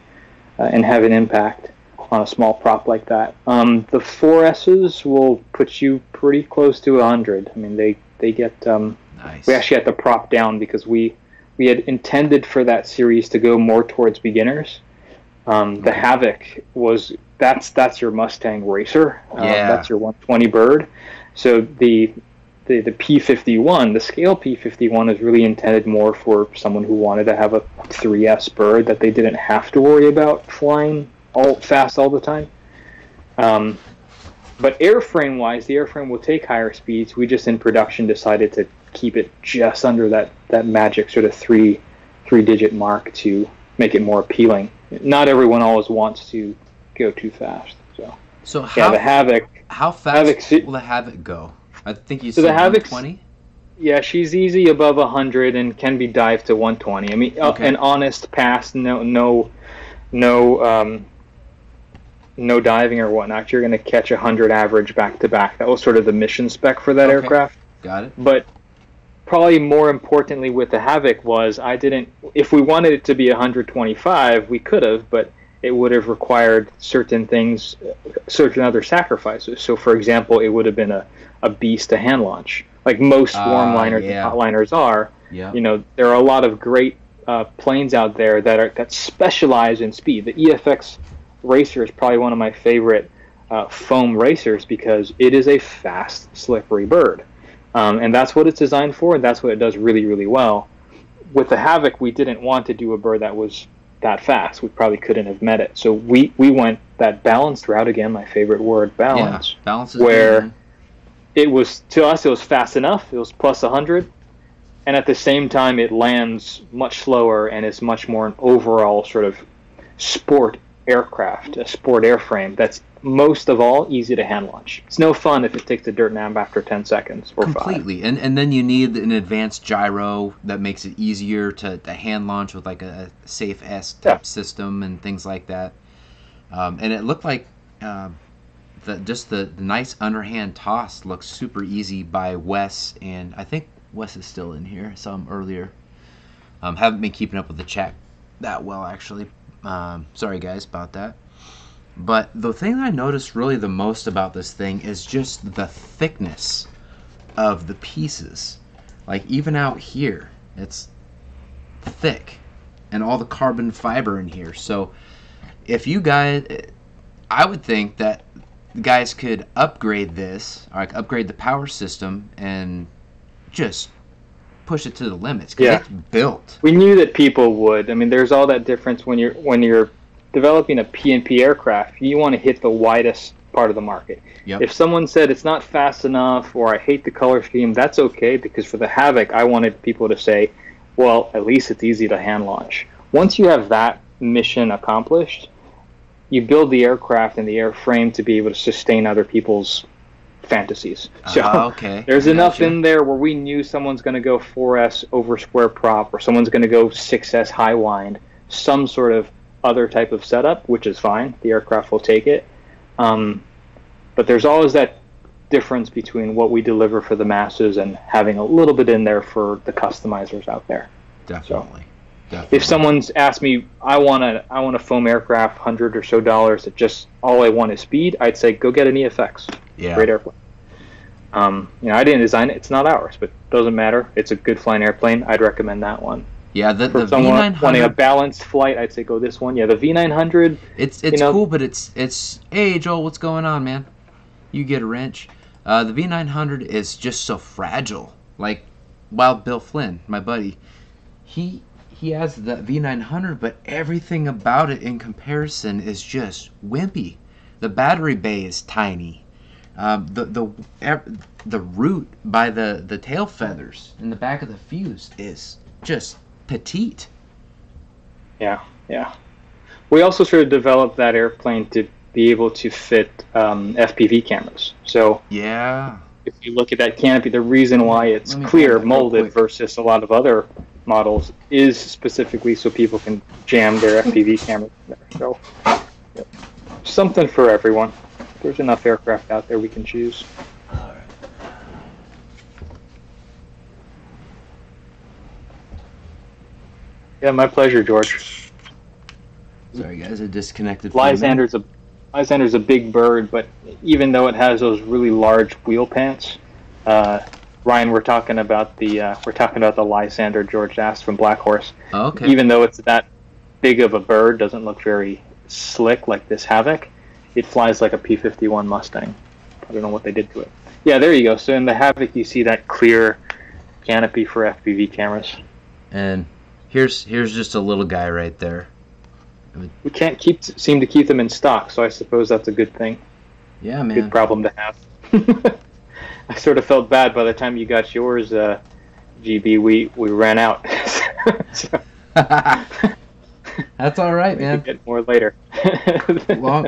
and have an impact on a small prop like that. The 4Ss will put you pretty close to 100. I mean, they get. Nice. We actually had to prop down because we had intended for that series to go more towards beginners. The Havoc was that's your Mustang racer. That's your 120 bird. So the P-51, the scale P-51 is really intended more for someone who wanted to have a 3S bird that they didn't have to worry about flying fast all the time. But airframe wise, the airframe will take higher speeds. We just in production decided to keep it just under that magic sort of three digit mark to make it more appealing. Not everyone always wants to go too fast. So how, the Havoc. How fast will the Havoc go? I think you said 120? Yeah, she's easy above 100 and can be dived to 120. I mean, an honest pass, no diving or whatnot. You're going to catch 100 average back to back. That was sort of the mission spec for that aircraft. Got it. But probably more importantly with the Havoc was if we wanted it to be 125, we could have, but it would have required certain things, certain other sacrifices. So, for example, it would have been a beast to hand launch, like most warmliners and hotliners are. Yeah. You know, there are a lot of great planes out there that are specialize in speed. The EFX racer is probably one of my favorite foam racers because it is a fast, slippery bird. And that's what it's designed for, and that's what it does really, really well. With the Havoc, we didn't want to do a bird that was that fast. We probably couldn't have met it. So we went that balanced route again, my favorite word, balance. Yeah, balance is where good, it was, to us, it was fast enough. It was plus 100. And at the same time, it lands much slower, and it's much more an overall sort of sport aircraft, a sport airframe that's most of all easy to hand launch. It's no fun if it takes the dirt nap after 10 seconds or completely. 5. And then you need an advanced gyro that makes it easier to hand launch with like a safe-S type system and things like that. And it looked like the nice underhand toss looks super easy by Wes, and I think Wes is still in here. I saw him earlier. Haven't been keeping up with the chat that well, actually. Sorry guys about that. But the thing that I noticed really the most about this thing is just the thickness of the pieces. Like even out here, it's thick, and all the carbon fiber in here. So if you guys, I would think that guys could upgrade this, or upgrade the power system and just push it to the limits, because it's built. We knew that people would. I mean, there's all that difference when you're developing a P&P aircraft. You want to hit the widest part of the market. Yep. If someone said it's not fast enough or I hate the color scheme, that's okay, because for the Havoc, I wanted people to say, well, at least it's easy to hand launch. Once you have that mission accomplished, you build the aircraft and the airframe to be able to sustain other people's fantasies. So there's enough in there where we knew someone's going to go 4S over square prop, or someone's going to go 6S high wind, some sort of other type of setup, which is fine. The aircraft will take it. But there's always that difference between what we deliver for the masses and having a little bit in there for the customizers out there. Definitely. So, if someone's asked me, I want a foam aircraft, $100 or so that just all I want is speed, I'd say go get an EFX. Yeah. Great airplane. You know, I didn't design it; it's not ours, but it doesn't matter. It's a good flying airplane. I'd recommend that one. Yeah, for someone wanting a balanced flight, I'd say go this one. Yeah, the V900. It's cool, but it's hey Joel, what's going on, man? You get a wrench. The V900 is just so fragile. Like Wild Bill Flynn, my buddy, he has the V900, but everything about it in comparison is just wimpy. The battery bay is tiny. The root by the tail feathers in the back of the fuse is just petite. Yeah. We also sort of developed that airplane to be able to fit FPV cameras. So if you look at that canopy, the reason why it's clear molded versus a lot of other models is specifically so people can jam their FPV cameras in there. So something for everyone. There's enough aircraft out there we can choose. All right. Yeah, my pleasure, George. Sorry, guys, I disconnected. Lysander's a big bird, but even though it has those really large wheel pants, Ryan, we're talking about the Lysander George asked from Black Horse. Oh, okay. Even though it's that big of a bird, doesn't look very slick like this Havoc. It flies like a P-51 Mustang. I don't know what they did to it. Yeah, there you go. So in the Havoc, you see that clear canopy for FPV cameras. And here's just a little guy right there. We can't seem to keep them in stock, so I suppose that's a good thing. Yeah, man. Good problem to have. I sort of felt bad by the time you got yours, GB. We ran out. That's all right, man. Get more later.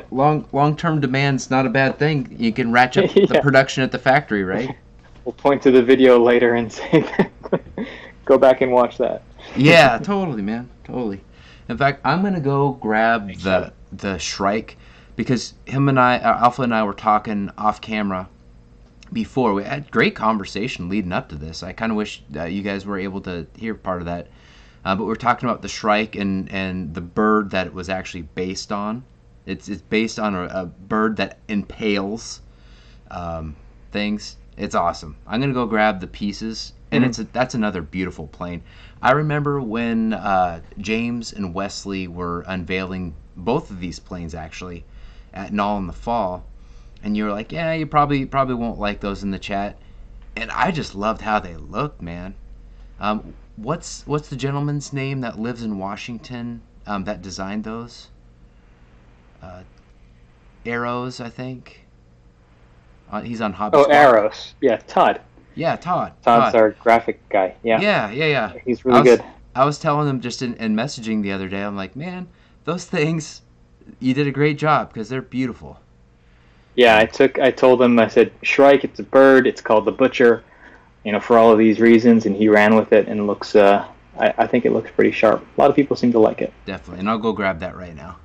long-term demand's not a bad thing. You can ratchet up the production at the factory, right? We'll point to the video later and say, go back and watch that. Yeah, totally, man. Totally. In fact, I'm going to go grab the Shrike, because him and I, Alpha and I, were talking off camera before. We had a great conversation leading up to this. I kind of wish you guys were able to hear part of that. But we're talking about the Shrike and the bird that it was actually based on. It's based on a bird that impales things. It's awesome. I'm gonna go grab the pieces, and that's another beautiful plane. I remember when James and Wesley were unveiling both of these planes actually at Knoll in the fall, and you were like, yeah, you probably won't like those in the chat, and I just loved how they looked, man. What's the gentleman's name that lives in Washington that designed those? Arrows, I think. He's on Hobby Squawk. Arrows. Yeah, Todd. Yeah, Todd. Todd's our graphic guy. Yeah. Yeah. He's really good. I was telling him just in messaging the other day, I'm like, man, those things, you did a great job because they're beautiful. Yeah, I told him, I said, Shrike, it's a bird. It's called the Butcher, you know, for all of these reasons. And he ran with it, and looks, I think it looks pretty sharp. A lot of people seem to like it. Definitely. And I'll go grab that right now.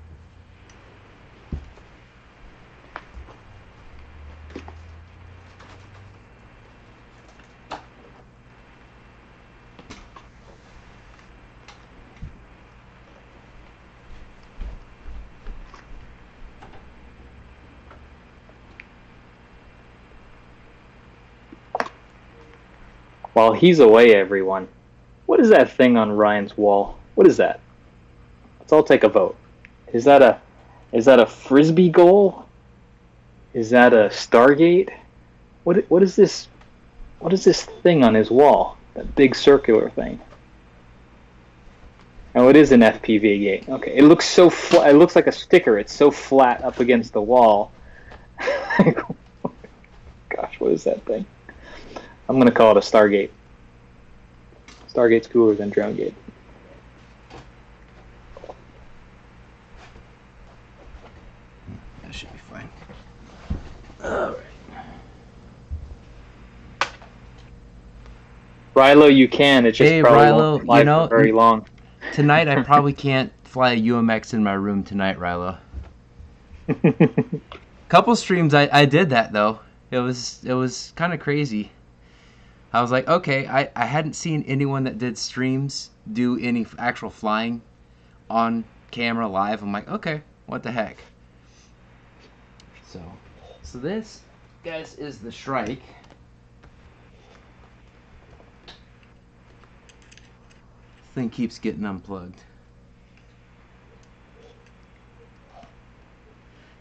While he's away, everyone, what is that thing on Ryan's wall? What is that? Let's all take a vote. Is that a frisbee goal? Is that a Stargate? What is this? What is this thing on his wall? That big circular thing. Oh, it is an FPV gate. Okay, it looks so flat. It looks like a sticker. It's so flat up against the wall. Gosh, what is that thing? I'm going to call it a Stargate. Stargate's cooler than DroneGate. That should be fine. All right. Rilo, you can. It's just probably Rilo, won't fly for very long. Tonight, I probably can't fly a UMX in my room tonight, Rilo. Couple streams, I did that, though. It was kind of crazy. I was like, okay, I hadn't seen anyone that did streams do any actual flying on camera live. I'm like, okay, what the heck? So this, guys, is the Shrike. This thing keeps getting unplugged.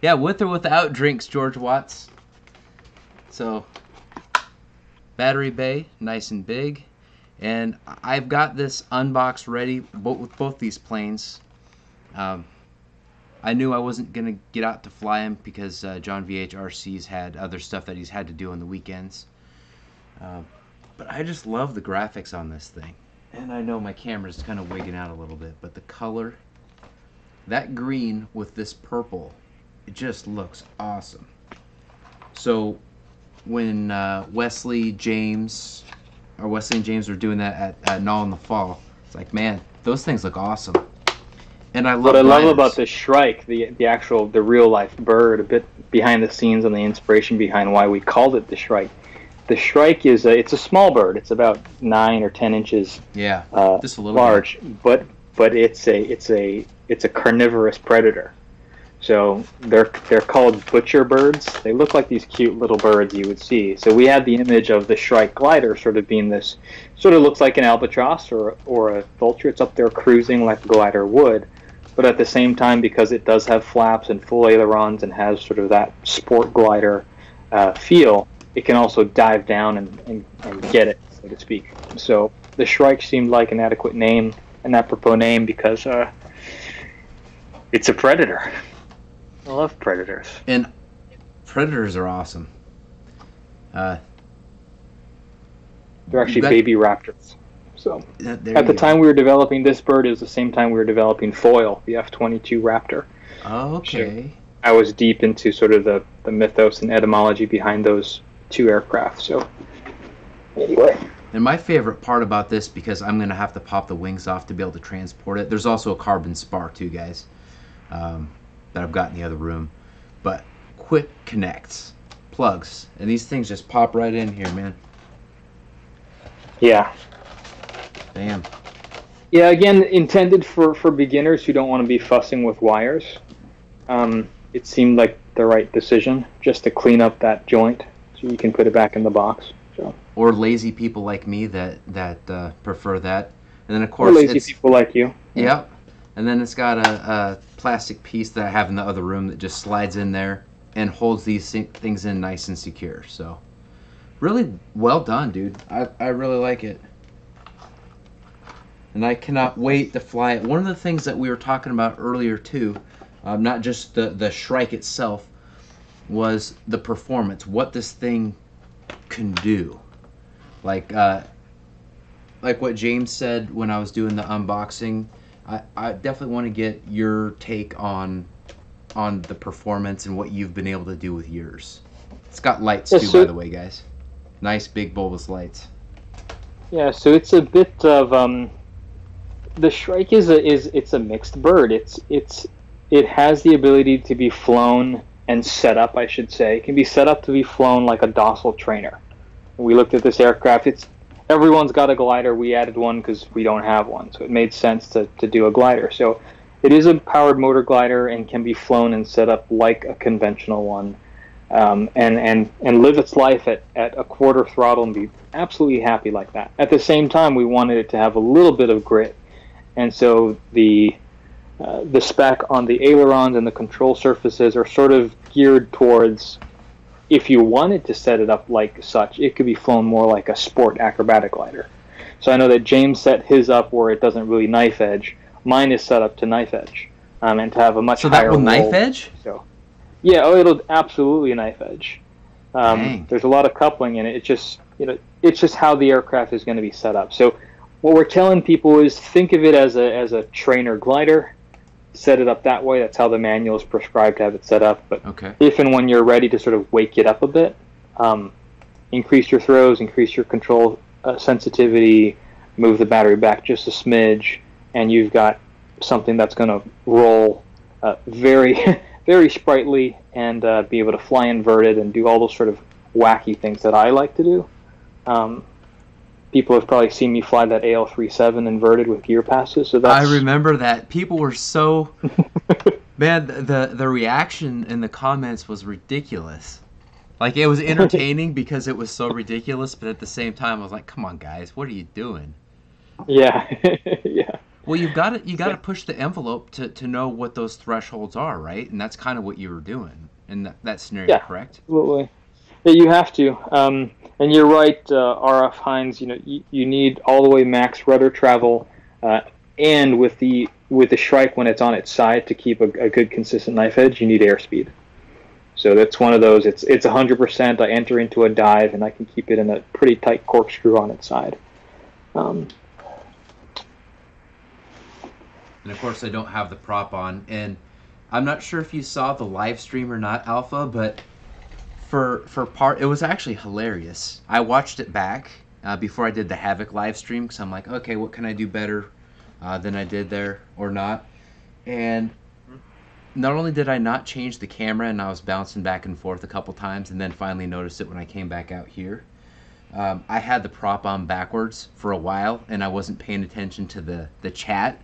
Yeah, with or without drinks, George Watts. So... battery bay, nice and big, and I've got this unboxed ready with both these planes. I knew I wasn't going to get out to fly them because John VHRC's had other stuff that he's had to do on the weekends. But I just love the graphics on this thing. And I know my camera's kind of wigging out a little bit, but the color, that green with this purple, it just looks awesome. So... when Wesley and James were doing that at Knoll in the fall, it's like, man, those things look awesome. And I love what I love about the Shrike, the real life bird, a bit behind the scenes on the inspiration behind why we called it the Shrike. The Shrike is it's a small bird. It's about 9 or 10 inches. Yeah, just a little large, but it's a carnivorous predator. So they're called butcher birds. They look like these cute little birds you would see. So we had the image of the Shrike glider sort of being this, sort of looks like an albatross or a vulture. It's up there cruising like a glider would, but at the same time, because it does have flaps and full ailerons and has sort of that sport glider feel, it can also dive down and get it, so to speak. So the Shrike seemed like an adequate name, an apropos name, because it's a predator. I love predators. And predators are awesome. They're actually baby raptors. So at the time we were developing this bird, it was the same time we were developing Foil, the F-22 Raptor. Oh, okay. So I was deep into sort of the mythos and etymology behind those two aircraft. So anyway. And my favorite part about this, because I'm going to have to pop the wings off to be able to transport it, there's also a carbon spar too, guys. That I've got in the other room, but quick connects, plugs, and these things just pop right in here, man. Yeah. Damn. Yeah, again, intended for beginners who don't want to be fussing with wires. It seemed like the right decision just to clean up that joint so you can put it back in the box. So. Or lazy people like me that prefer that. And then, of course, or lazy people like you. Yep. And then it's got a plastic piece that I have in the other room that just slides in there and holds these things in nice and secure. So really well done, dude. I really like it. And I cannot wait to fly it. One of the things that we were talking about earlier, too, not just the Shrike itself, was the performance, what this thing can do. Like what James said when I was doing the unboxing, I definitely want to get your take on the performance and what you've been able to do with yours. It's got lights, too, by the way, guys. Nice big bulbous lights. Yeah, so it's a bit of the Shrike it's a mixed bird. It has the ability to be flown and set up, I should say. It can be set up to be flown like a docile trainer. We looked at this aircraft. Everyone's got a glider. We added one because we don't have one, so it made sense to do a glider. So it is a powered motor glider and can be flown and set up like a conventional one, and live its life at a quarter throttle and be absolutely happy like that. At the same time, we wanted it to have a little bit of grit, and so the spec on the ailerons and the control surfaces are sort of geared towards, if you wanted to set it up like such, it could be flown more like a sport acrobatic glider. So I know that James set his up where it doesn't really knife edge. Mine is set up to knife edge, and to have a much higher roll. So that will knife edge? So, yeah, it'll absolutely knife edge. There's a lot of coupling in it. It's just how the aircraft is going to be set up. So what we're telling people is think of it as a trainer glider. Set it up that way. That's how the manual is prescribed to have it set up. But if and when you're ready to sort of wake it up a bit, increase your throws, increase your control sensitivity, move the battery back just a smidge, and you've got something that's going to roll very, very sprightly and be able to fly inverted and do all those sort of wacky things that I like to do. People have probably seen me fly that AL-37 inverted with gear passes. So that's... I remember that. People were so... Man, the reaction in the comments was ridiculous. Like, it was entertaining because it was so ridiculous, but at the same time, I was like, come on, guys, what are you doing? Yeah. Yeah. Well, you've got to push the envelope to know what those thresholds are, right? And that's kind of what you were doing in that scenario, correct? Absolutely. Yeah, you have to. And you're right, RF Hines. You need all the way max rudder travel, and with the Shrike when it's on its side to keep a good consistent knife edge, you need airspeed. So that's one of those. It's 100%. I enter into a dive and I can keep it in a pretty tight corkscrew on its side. And of course, I don't have the prop on, and I'm not sure if you saw the live stream or not, Alpha, but. For part, it was actually hilarious. I watched it back before I did the Havoc live stream because I'm like, okay, what can I do better than I did there or not? And not only did I not change the camera and I was bouncing back and forth a couple times and then finally noticed it when I came back out here, I had the prop on backwards for a while and I wasn't paying attention to the chat.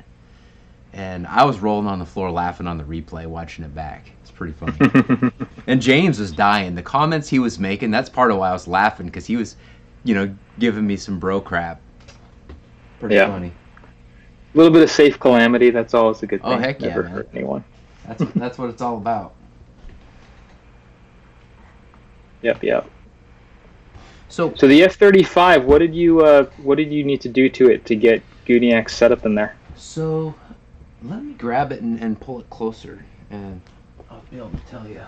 And I was rolling on the floor laughing on the replay, watching it back. It's pretty funny. And James was dying. The comments he was making, that's part of why I was laughing, because he was, giving me some bro crap. Pretty funny. A little bit of safe calamity, that's always a good thing. Oh, heck yeah. Never hurt anyone. That's what it's all about. Yep. So the F-35, what did you need to do to it to get Guniak set up in there? So... let me grab it and pull it closer, and I'll be able to tell you.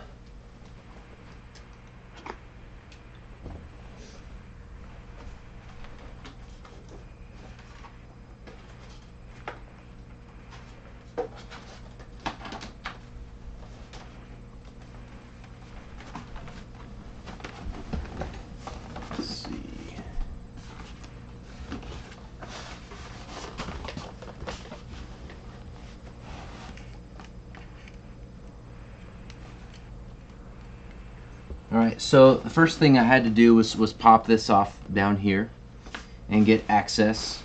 So the first thing I had to do was pop this off down here and get access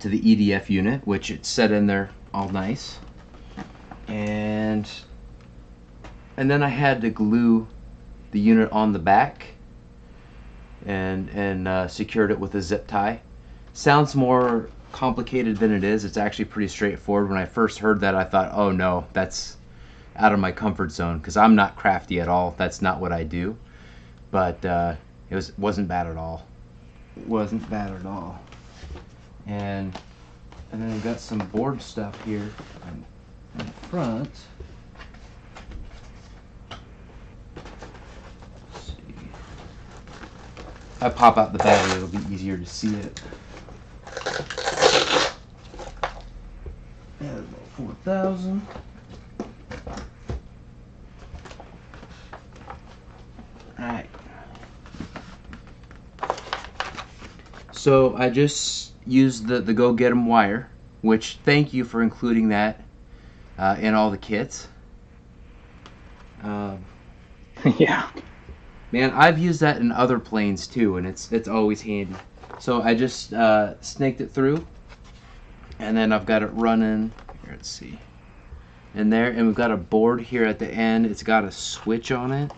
to the EDF unit, which it's set in there all nice. And then I had to glue the unit on the back and secured it with a zip tie. Sounds more complicated than it is. It's actually pretty straightforward. When I first heard that, I thought, oh no, that's out of my comfort zone, because I'm not crafty at all. That's not what I do. But it wasn't bad at all. It wasn't bad at all. And then I've got some board stuff here in front. Let's see. If I pop out the battery, it'll be easier to see it. Yeah, about 4,000. Alright. So I just used the Go Get 'em wire, which thank you for including that in all the kits. Yeah. Man, I've used that in other planes too, and it's always handy. So I just snaked it through, and then I've got it running. Here, let's see. In there, and we've got a board here at the end. It's got a switch on it,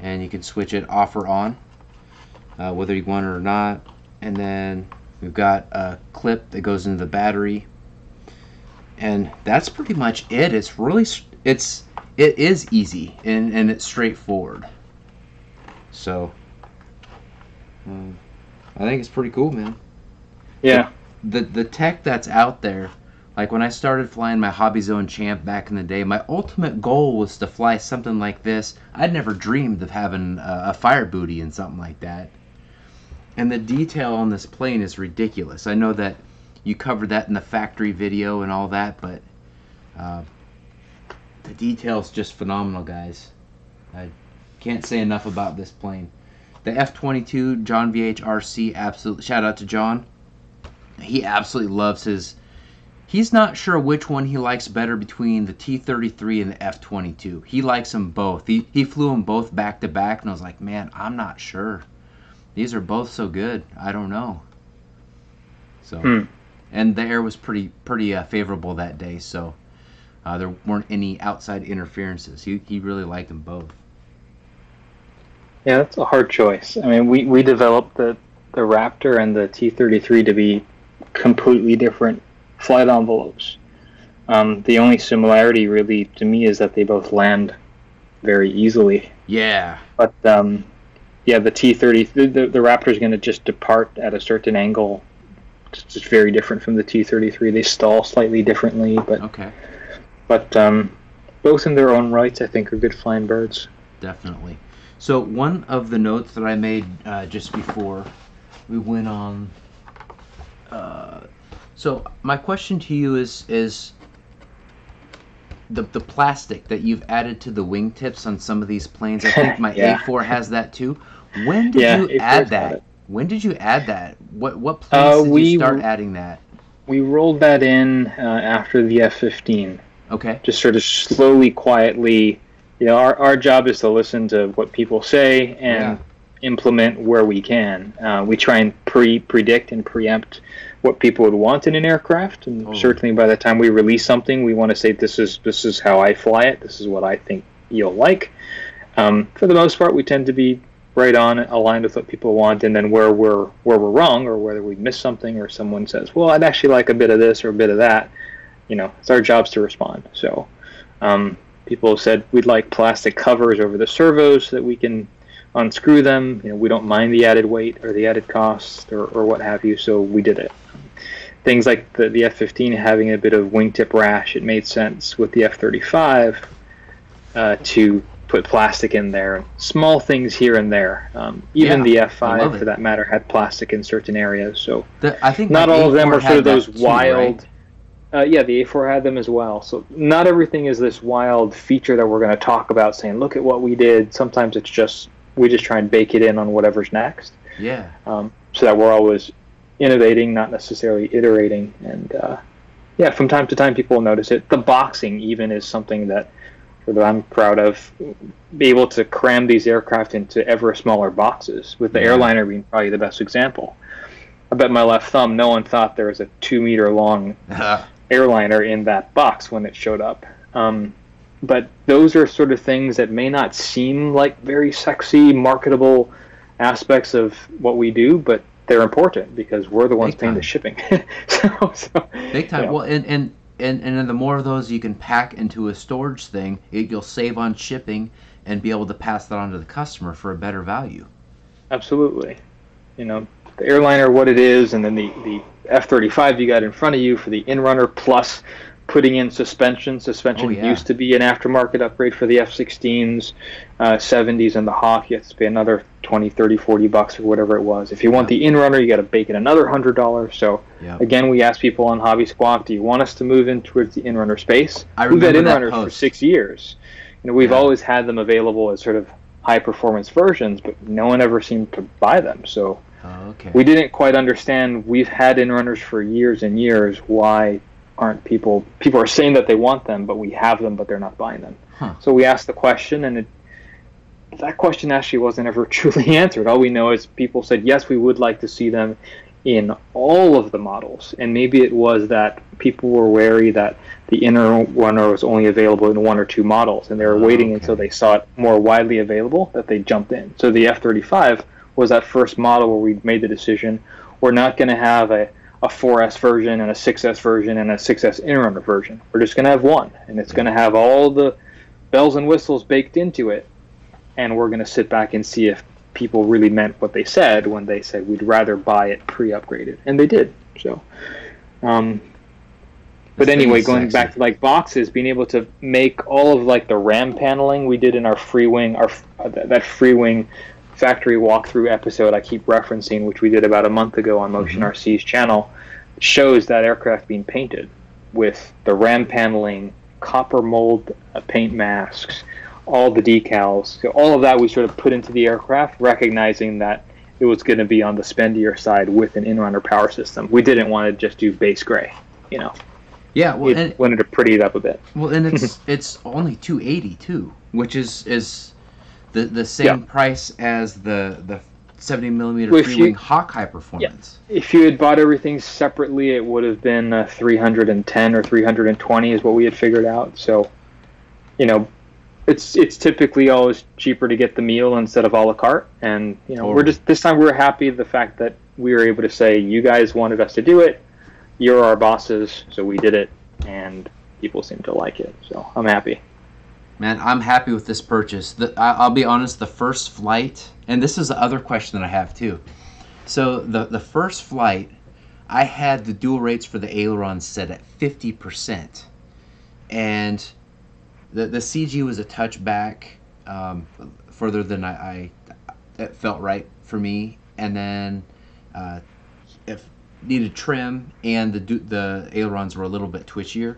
and you can switch it off or on, whether you want it or not. And then we've got a clip that goes into the battery, and that's pretty much it. It's really, it is easy and it's straightforward. So I think it's pretty cool, man. Yeah. The tech that's out there, like when I started flying my Hobby Zone Champ back in the day, my ultimate goal was to fly something like this. I'd never dreamed of having a fire booty and something like that. And the detail on this plane is ridiculous. I know that you covered that in the factory video and all that, but the detail's just phenomenal, guys. I can't say enough about this plane. The F-22, John VHRC, absolutely, shout out to John. He absolutely loves his... He's not sure which one he likes better between the T-33 and the F-22. He likes them both. He flew them both back to back, and I was like, man, I'm not sure. These are both so good. I don't know. So, and the air was pretty favorable that day, so there weren't any outside interferences. He really liked them both. Yeah, that's a hard choice. I mean, we developed the Raptor and the T-33 to be completely different flight envelopes. The only similarity really to me is that they both land very easily. Yeah. But yeah, the T-30, the Raptor is going to just depart at a certain angle. It's just very different from the T-33. They stall slightly differently, but okay. But both in their own rights, I think, are good flying birds. Definitely. So one of the notes that I made just before we went on. So my question to you is the plastic that you've added to the wingtips on some of these planes. I think my yeah. A4 has that too. When did you A4 add that? When did you add that? What planes did you start adding that? We rolled that in after the F-15. Okay. Just sort of slowly, quietly. You know, our job is to listen to what people say and implement where we can. We try and predict and preempt what people would want in an aircraft, and certainly by the time we release something, we want to say this is how I fly it. This is what I think you'll like. For the most part, we tend to be right on, aligned with what people want, and then where we're wrong, or whether we miss something, or someone says, "Well, I'd actually like a bit of this or a bit of that," you know, it's our jobs to respond. So, people said we'd like plastic covers over the servos so that we can unscrew them. You know, we don't mind the added weight or the added cost or what have you. So we did it. Things like the F-15 having a bit of wingtip rash, it made sense with the F-35 to put plastic in there. Small things here and there. Even the F-5, for that matter, had plastic in certain areas. So I think not all of them are sort of those wild. Yeah, the A4 had them as well. So not everything is this wild feature that we're going to talk about, saying, "Look at what we did." Sometimes it's just we just try and bake it in on whatever's next. Yeah. So that we're always innovating, not necessarily iterating, and yeah, from time to time people notice it. The boxing even is something that I'm proud of, be able to cram these aircraft into ever smaller boxes, with the airliner being probably the best example. I bet my left thumb no one thought there was a 2 meter long airliner in that box when it showed up. But those are sort of things that may not seem like very sexy, marketable aspects of what we do, but they're important because we're the ones paying the shipping. so, big time. You know. Well, and the more of those you can pack into a storage thing, you'll save on shipping and be able to pass that on to the customer for a better value. Absolutely. You know, the airliner, what it is, and then the F-35 you got in front of you for the in-runner, plus putting in suspension. Suspension used to be an aftermarket upgrade for the F-16s, 70s, and the Hawk. You have to pay another $20, $30, $40 or whatever it was. If you want the in-runner, you got to bake in another $100. So, again, we asked people on Hobby Squawk, do you want us to move in towards the in-runner space? We've had in-runners for 6 years. You know, we've always had them available as sort of high-performance versions, but no one ever seemed to buy them. So we didn't quite understand. We've had in-runners for years and years. Why aren't people are saying that they want them, but we have them, but they're not buying them. So we asked the question, and that question actually wasn't ever truly answered. All we know is people said, yes, we would like to see them in all of the models. And maybe it was that people were wary that the inner runner was only available in 1 or 2 models, and they were waiting until they saw it more widely available that they jumped in. So the F-35 was that first model where we made the decision, we're not going to have a 4S version and a 6S version and a 6S in-runner version. We're just going to have one, and it's going to have all the bells and whistles baked into it, and we're going to sit back and see if people really meant what they said when they said we'd rather buy it pre-upgraded, and they did. So, but anyway, going back to like boxes, being able to make all of like the RAM paneling we did in our Freewing, that Freewing factory walkthrough episode I keep referencing, which we did about a month ago on Motion RC's channel, shows that aircraft being painted with the RAM paneling, copper mold paint masks, all the decals. So all of that we sort of put into the aircraft, recognizing that it was going to be on the spendier side with an in-runner power system. We didn't want to just do base gray, you know. Yeah, well, we wanted to pretty it up a bit. Well, and it's it's only $280 too, which is the same price as the 70mm Freewing Hawk High Performance. Yeah. If you had bought everything separately, it would have been $310 or $320 is what we had figured out. So, you know, it's typically always cheaper to get the meal instead of a la carte. And, you know, we're just, this time we're happy the fact that we were able to say, you guys wanted us to do it. You're our bosses, so we did it. And people seem to like it. So I'm happy. Man, I'm happy with this purchase. I'll be honest, the first flight, and this is the other question that I have too. So the first flight, I had the dual rates for the aileron set at 50%. And the CG was a touch back further than it felt right for me. And then it needed trim, and the ailerons were a little bit twitchier.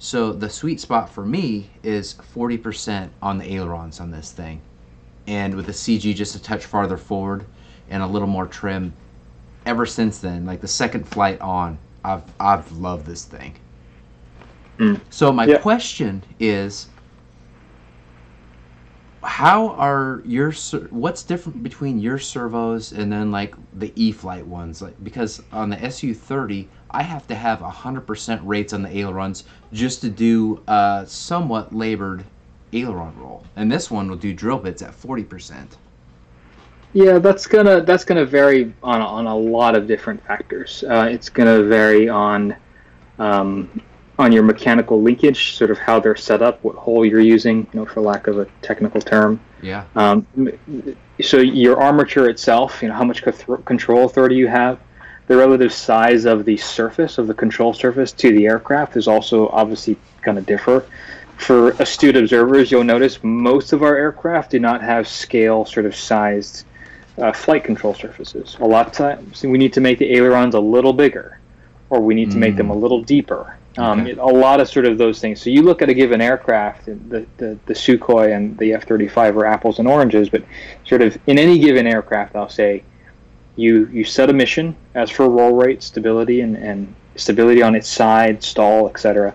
So the sweet spot for me is 40% on the ailerons on this thing. And with the CG just a touch farther forward and a little more trim, ever since then, like the second flight on, I've loved this thing. So my question is, what's different between your servos and then like the E-Flight ones? Like, because on the SU-30, I have to have 100% rates on the ailerons just to do a somewhat labored aileron roll, and this one will do drill bits at 40%. Yeah, that's gonna vary on a lot of different factors. It's gonna vary on your mechanical linkage, sort of how they're set up, what hole you're using, you know, for lack of a technical term. Yeah. So your armature itself, you know, how much control authority you have, the relative size of the surface, of the control surface to the aircraft is also obviously going to differ. For astute observers, you'll notice most of our aircraft do not have scale sort of sized flight control surfaces. A lot of times we need to make the ailerons a little bigger, or we need to make them a little deeper. A lot of sort of those things. So you look at a given aircraft, the Sukhoi and the F-35 are apples and oranges, but sort of in any given aircraft, I'll say, you set a mission as for roll rate, stability, and stability on its side, stall, etc.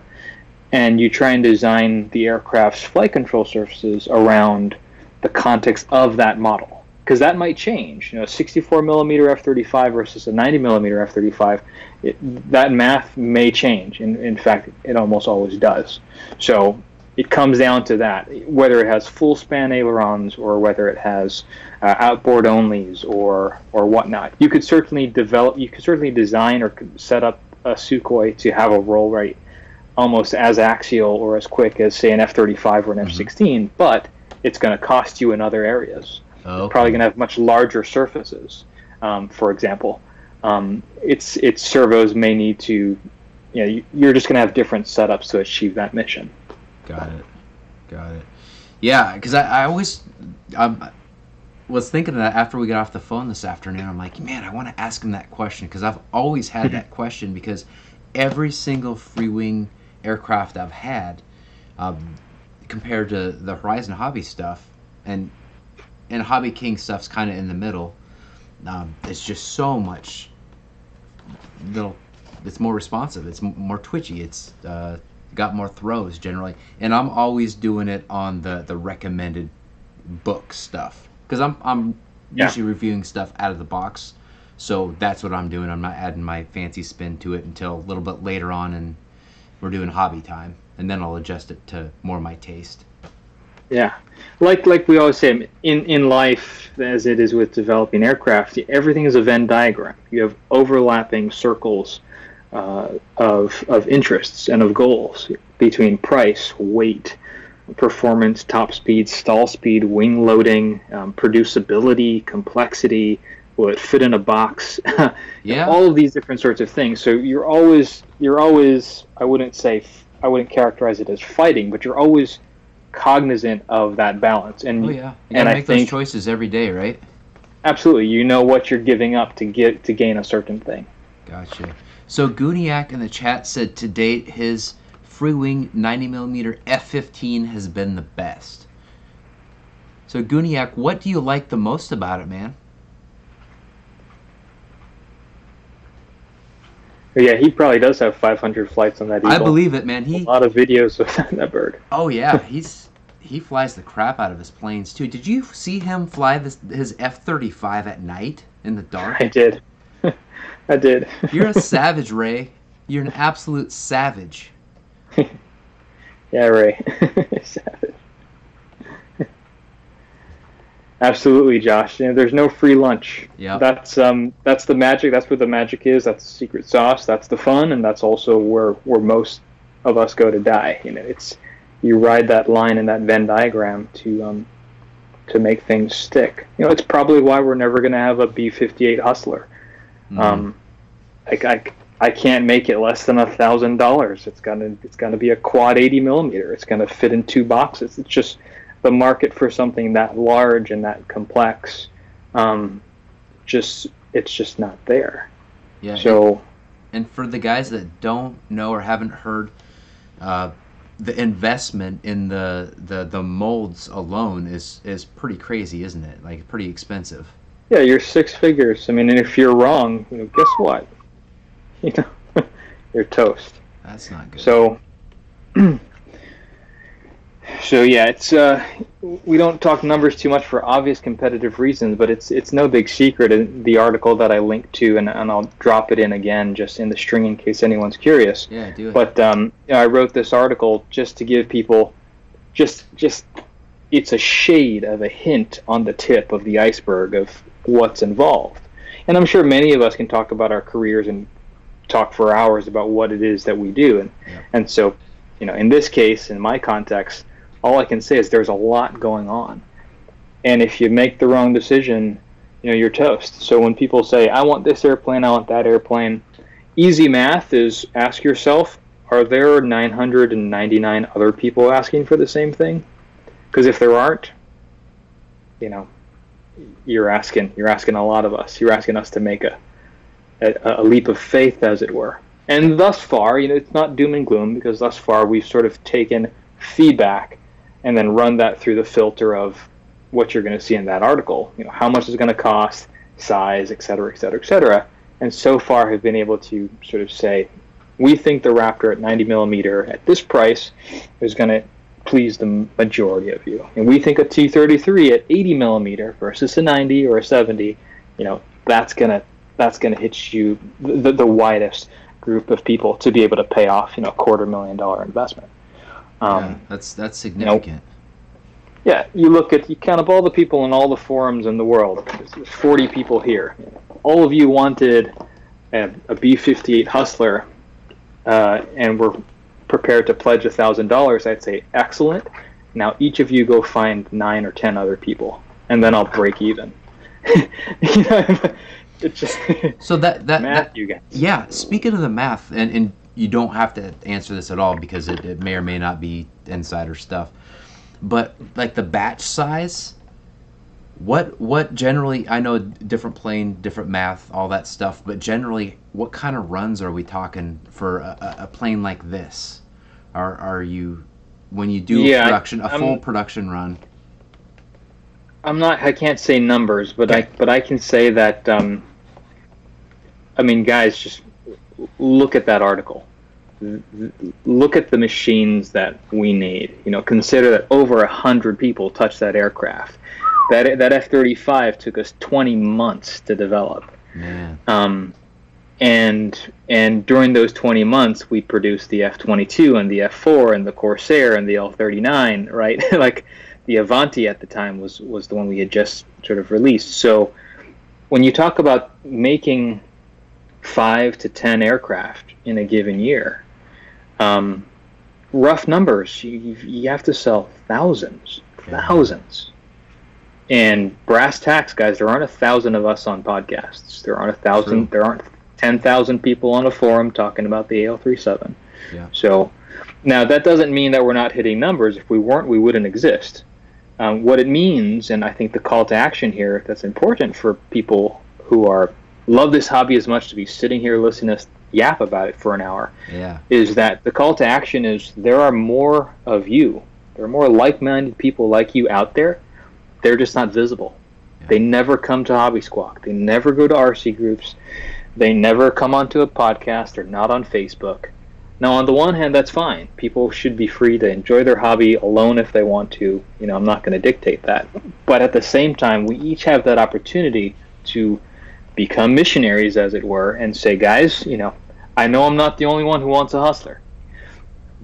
And you try and design the aircraft's flight control surfaces around the context of that model. because that might change. You know, a 64mm F-35 versus a 90mm F-35, that math may change. In fact, it almost always does. So it comes down to that, whether it has full span ailerons or whether it has outboard onlys or whatnot. You could certainly develop, you could certainly design or set up a Sukhoi to have a roll rate almost as axial or as quick as, say, an F-35 or an F-16, but it's going to cost you in other areas. Oh, okay. Probably going to have much larger surfaces. For example, its servos may need to, you know, you're just going to have different setups to achieve that mission. Got it, got it. Yeah, because I always was thinking that after we got off the phone this afternoon, I'm like, man, I want to ask him that question, because I've always had that question, because every single Freewing aircraft I've had, compared to the Horizon Hobby stuff, and Hobby King stuff's kind of in the middle, it's just so much little, it's more responsive, it's more twitchy, it's... got more throws generally, and I'm always doing it on the recommended book stuff, because I'm usually reviewing stuff out of the box, so that's what I'm doing. I'm not adding my fancy spin to it until a little bit later on, and we're doing hobby time, and then I'll adjust it to more my taste. Yeah, like we always say in life, as it is with developing aircraft, everything is a Venn diagram. You have overlapping circles of interests and of goals between price, weight, performance, top speed, stall speed, wing loading, producibility, complexity, will it fit in a box? Yeah, all of these different sorts of things. So you're always I wouldn't characterize it as fighting, but you're always cognizant of that balance. And and I make those choices every day, right? Absolutely, you know what you're giving up to get to gain a certain thing. Gotcha. So Guniak in the chat said to date his Freewing 90mm F-15 has been the best. So Guniak, what do you like the most about it, man? Yeah, he probably does have 500 flights on that eagle. I believe it, man. He a lot of videos of that bird. Oh yeah, he flies the crap out of his planes too. Did you see him fly his F-35 at night in the dark? I did. I did. You're a savage, Ray. You're an absolute savage. Yeah, Ray. Savage. Absolutely, Josh. You know, there's no free lunch. Yeah. That's the magic. That's where the magic is. That's the secret sauce. That's the fun, and that's also where most of us go to die. You know, it's you ride that line in that Venn diagram to make things stick. You know, it's probably why we're never going to have a B-58 Hustler. I can't make it less than $1,000. It's gonna be a quad 80mm. It's gonna fit in two boxes. It's just the market for something that large and that complex. It's just not there. Yeah. So, and for the guys that don't know or haven't heard, the investment in the molds alone is pretty crazy, isn't it? Like pretty expensive. Yeah, you're six figures. I mean, and if you're wrong, you know, guess what? You know, you're toast. That's not good. So yeah, it's we don't talk numbers too much for obvious competitive reasons, but it's no big secret. And the article that I linked to, and I'll drop it in again just in the string in case anyone's curious. Yeah, do it. But you know, I wrote this article just to give people just it's a shade of a hint on the tip of the iceberg of what's involved. And I'm sure many of us can talk about our careers and talk for hours about what it is that we do. And, and so, you know, in this case, in my context, all I can say is there's a lot going on. And if you make the wrong decision, you know, you're toast. So when people say, I want this airplane, I want that airplane, easy math is ask yourself, are there 999 other people asking for the same thing? Because if there aren't, you know, you're asking a lot of us. You're asking us to make a leap of faith, as it were. And thus far, you know, it's not doom and gloom, because thus far we've sort of taken feedback and then run that through the filter of what you're going to see in that article. You know, how much is it going to cost, size, et cetera, et cetera, et cetera. And so far have been able to sort of say, we think the Raptor at 90mm at this price is going to please the majority of you. And we think a T-33 at 80 millimeter versus a 90 or a 70, you know, that's gonna hit you the widest group of people to be able to pay off, you know, $250,000 investment. Yeah, that's significant. You know, yeah, you count up all the people in all the forums in the world. There's 40 people here. All of you wanted a B-58 Hustler, and were prepared to pledge $1,000. I'd say excellent. Now each of you go find 9 or 10 other people, and then I'll break even. You know, it's just so that math that, you guys. Yeah, speaking of the math, and you don't have to answer this at all because it may or may not be insider stuff. But like the batch size, what generally, I know different plane, different math, all that stuff, but generally what kind of runs are we talking for a plane like this? Are you, when you do a full production run? I can't say numbers, but okay. I can say that, I mean, guys, just look at that article. Look at the machines that we need. You know, consider that over 100 people touched that aircraft. That F-35 took us 20 months to develop. Yeah. And during those 20 months, we produced the F-22 and the F-4 and the Corsair and the L-39. Right, like the Avanti at the time was the one we had just sort of released. So when you talk about making 5 to 10 aircraft in a given year. Rough numbers, you have to sell thousands. And brass tacks, guys, there aren't 1,000 of us on podcasts. There aren't 1,000, there aren't 10,000 people on a forum talking about the AL-37. Yeah. So now that doesn't mean that we're not hitting numbers. If we weren't, we wouldn't exist. What it means, and I think the call to action here that's important for people who love this hobby as much to be sitting here listening to us yap about it for an hour, yeah, is that the call to action is there are more of you. There are more like-minded people like you out there. They're just not visible. Yeah. They never come to Hobby Squawk. They never go to RC groups. They never come onto a podcast. They're not on Facebook. Now, on the one hand, that's fine. People should be free to enjoy their hobby alone if they want to. You know, I'm not going to dictate that. But at the same time, we each have that opportunity to become missionaries, as it were, and say, guys, you know, I know I'm not the only one who wants a Hustler,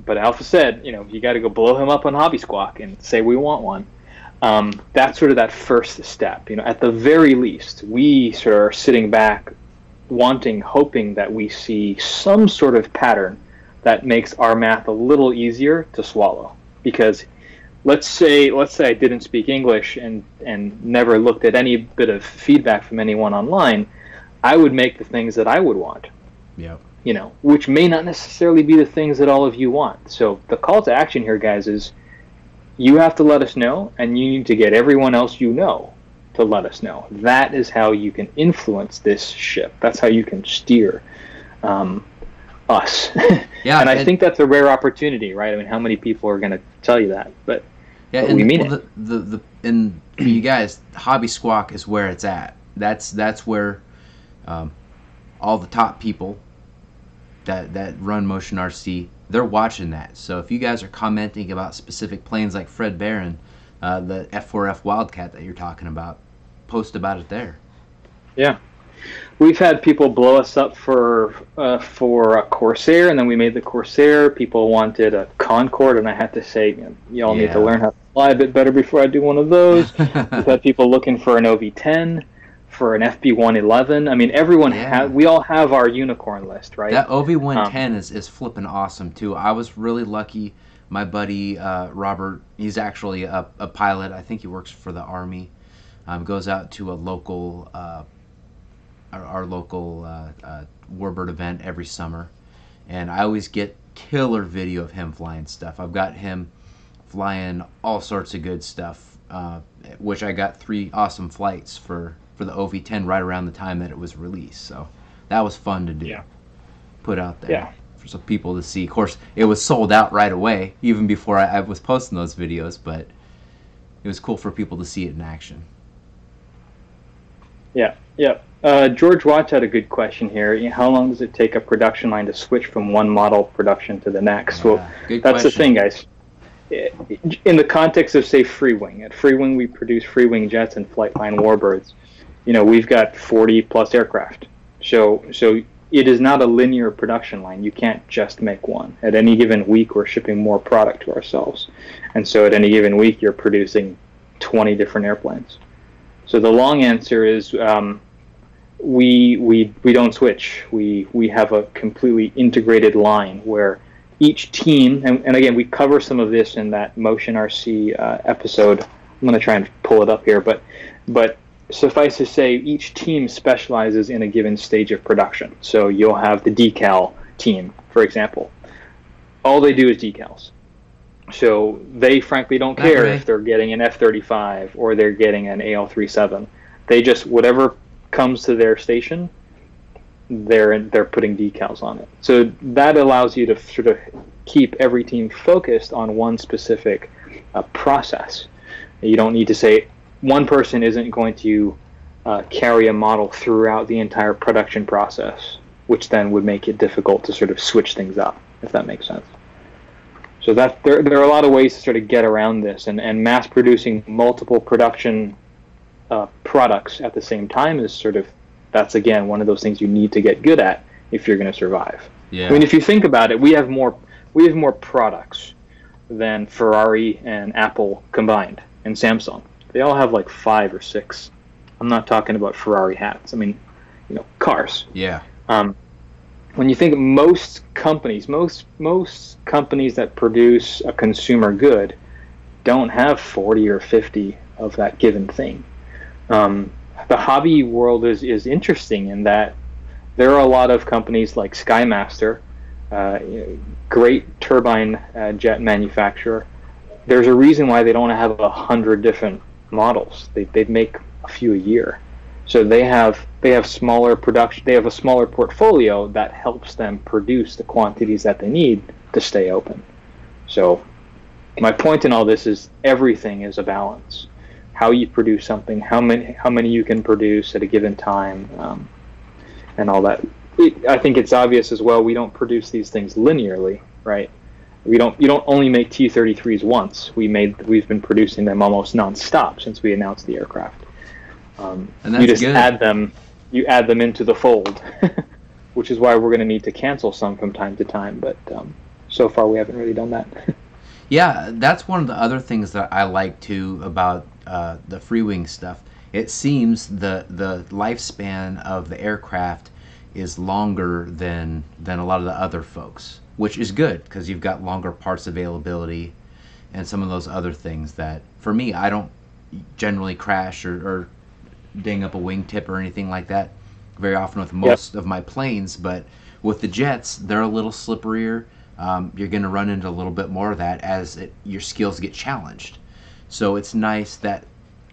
but Alpha said, you know, you got to go blow him up on Hobby Squawk and say we want one. That's sort of that first step. You know, at the very least, we sort of are sitting back, wanting, hoping that we see some sort of pattern that makes our math a little easier to swallow. Because let's say I didn't speak English and never looked at any bit of feedback from anyone online, I would make the things that I would want. Yeah. You know, which may not necessarily be the things that all of you want. So the call to action here, guys, is you have to let us know, and you need to get everyone else you know to let us know. That is how you can influence this ship. That's how you can steer us. Yeah, and I think that's a rare opportunity, right? I mean, how many people are going to tell you that? But yeah, but we mean it. And for you guys, Hobby Squawk is where it's at. That's where all the top people that run Motion RC, they're watching that. So if you guys are commenting about specific planes like Fred Baron, the F4F Wildcat that you're talking about, post about it there. Yeah. We've had people blow us up for a Corsair, and then we made the Corsair. People wanted a Concorde, and I had to say, you all need to learn how to fly a bit better before I do one of those. We've had people looking for an OV-10. For an FB-111, I mean, everyone we all have our unicorn list, right? That OV-110 is flipping awesome too. I was really lucky. My buddy Robert, he's actually a pilot. I think he works for the Army. Goes out to a local, our local Warbird event every summer, and I always get killer video of him flying stuff. I've got him flying all sorts of good stuff, which I got 3 awesome flights for the OV-10 right around the time that it was released. So that was fun to do. Yeah. Put out there for some people to see. Of course, it was sold out right away, even before I was posting those videos, but it was cool for people to see it in action. Yeah, yeah. George Watts had a good question here. How long does it take a production line to switch from one model production to the next? Well, that's the thing, guys. in the context of, say, Freewing. At Freewing, we produce Freewing jets and flightline warbirds. You know, we've got 40-plus aircraft. So it is not a linear production line. You can't just make one. At any given week, we're shipping more product to ourselves. And so at any given week, you're producing 20 different airplanes. So the long answer is we don't switch. We have a completely integrated line where each team, and again, we cover some of this in that Motion RC episode. I'm going to try and pull it up here, but suffice to say, each team specializes in a given stage of production. So you'll have the decal team, for example. All they do is decals. So they frankly don't care if they're getting an F-35 or they're getting an AL-37. They just, whatever comes to their station, they're putting decals on it. So that allows you to sort of keep every team focused on one specific process. You don't need to say, one person isn't going to carry a model throughout the entire production process, which then would make it difficult to sort of switch things up, if that makes sense. So that there are a lot of ways to sort of get around this, and mass producing multiple production products at the same time is sort of, that's, again, one of those things you need to get good at if you're going to survive. Yeah. I mean, if you think about it, we have more products than Ferrari and Apple combined, and Samsung. They all have like 5 or 6. I'm not talking about Ferrari hats. I mean, you know, cars. Yeah. When you think most companies that produce a consumer good don't have 40 or 50 of that given thing. The hobby world is interesting in that there are a lot of companies like Skymaster, great turbine jet manufacturer. There's a reason why they don't have 100 different models. They make a few a year. So they have smaller production. They have a smaller portfolio that helps them produce the quantities that they need to stay open. So my point in all this is everything is a balance. How you produce something, how many you can produce at a given time, and all that. I think it's obvious as well. We don't produce these things linearly, right? You don't only make T-33s once. We've been producing them almost nonstop since we announced the aircraft. And that's you add them into the fold, which is why we're going to need to cancel some from time to time. But so far we haven't really done that. Yeah, that's one of the other things that I like too about the Freewing stuff. It seems the lifespan of the aircraft is longer than a lot of the other folks, which is good because you've got longer parts availability and some of those other things that, for me, I don't generally crash or ding up a wingtip or anything like that very often with most of my planes. But with the jets, they're a little slipperier. You're going to run into a little bit more of that as your skills get challenged. So it's nice that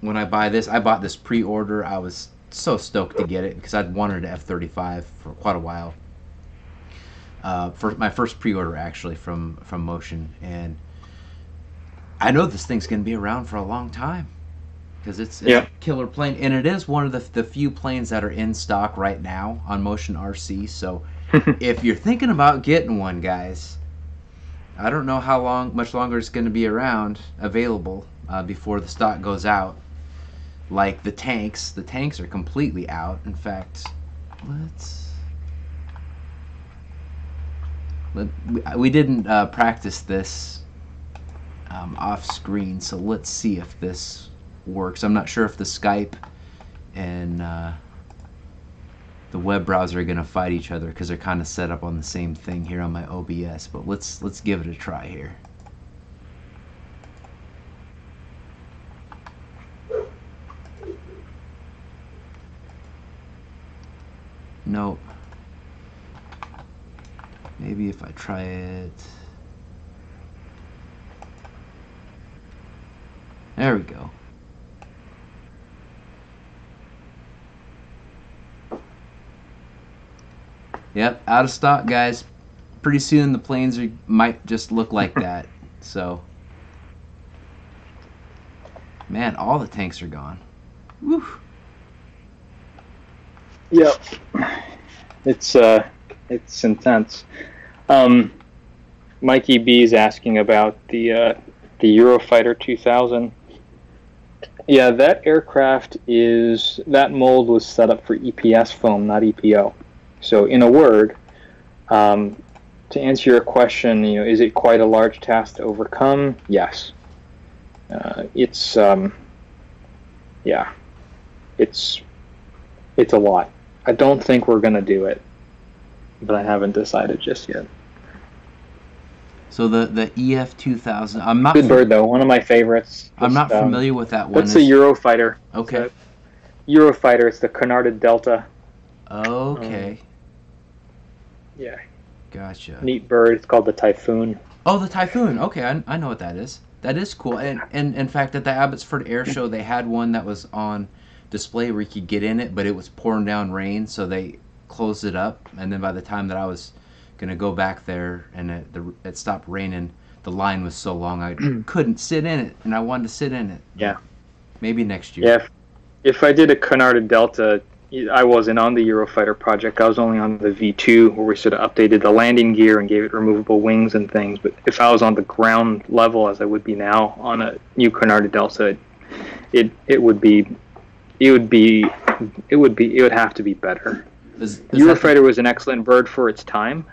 when I buy this, I bought this pre-order. I was so stoked to get it because I'd wanted an F-35 for quite a while. For my first pre-order, actually, from Motion, and I know this thing's going to be around for a long time because it's a killer plane, and it is one of the few planes that are in stock right now on Motion RC. So if you're thinking about getting one, guys, I don't know how much longer it's going to be around available before the stock goes out. Like the tanks are completely out. In fact, we didn't practice this off screen, so let's see if this works. I'm not sure if the Skype and the web browser are going to fight each other because they're kind of set up on the same thing here on my OBS, but let's give it a try here. Nope. Maybe if I try it. There we go. Yep, out of stock, guys. Pretty soon the planes might just look like that. So, man, all the tanks are gone. Woo. Yep. It's intense. Mikey B is asking about the the Eurofighter 2000. Yeah, that aircraft is, that mold was set up for EPS foam, not EPO. So in a word, to answer your question, you know, is it quite a large task to overcome? Yes. It's a lot. I don't think we're going to do it, but I haven't decided just yet. So the EF-2000, I'm not... Good bird, though. One of my favorites. I'm not familiar with that one. That's a Eurofighter. Okay. It's a Eurofighter. It's the Cunarded Delta. Okay. Yeah. Gotcha. Neat bird. It's called the Typhoon. Oh, the Typhoon. Okay, I know what that is. That is cool. And in fact, at the Abbotsford Air Show, they had one that was on display where you could get in it, but it was pouring down rain, so they closed it up. And then by the time that I was going to go back there, and it stopped raining, the line was so long I couldn't sit in it, and I wanted to sit in it. Yeah. Maybe next year. Yeah. If I did a Cunarded Delta, I wasn't on the Eurofighter project. I was only on the V2, where we sort of updated the landing gear and gave it removable wings and things. But if I was on the ground level, as I would be now on a new Cunarded Delta, it would have to be better. Eurofighter was an excellent bird for its time.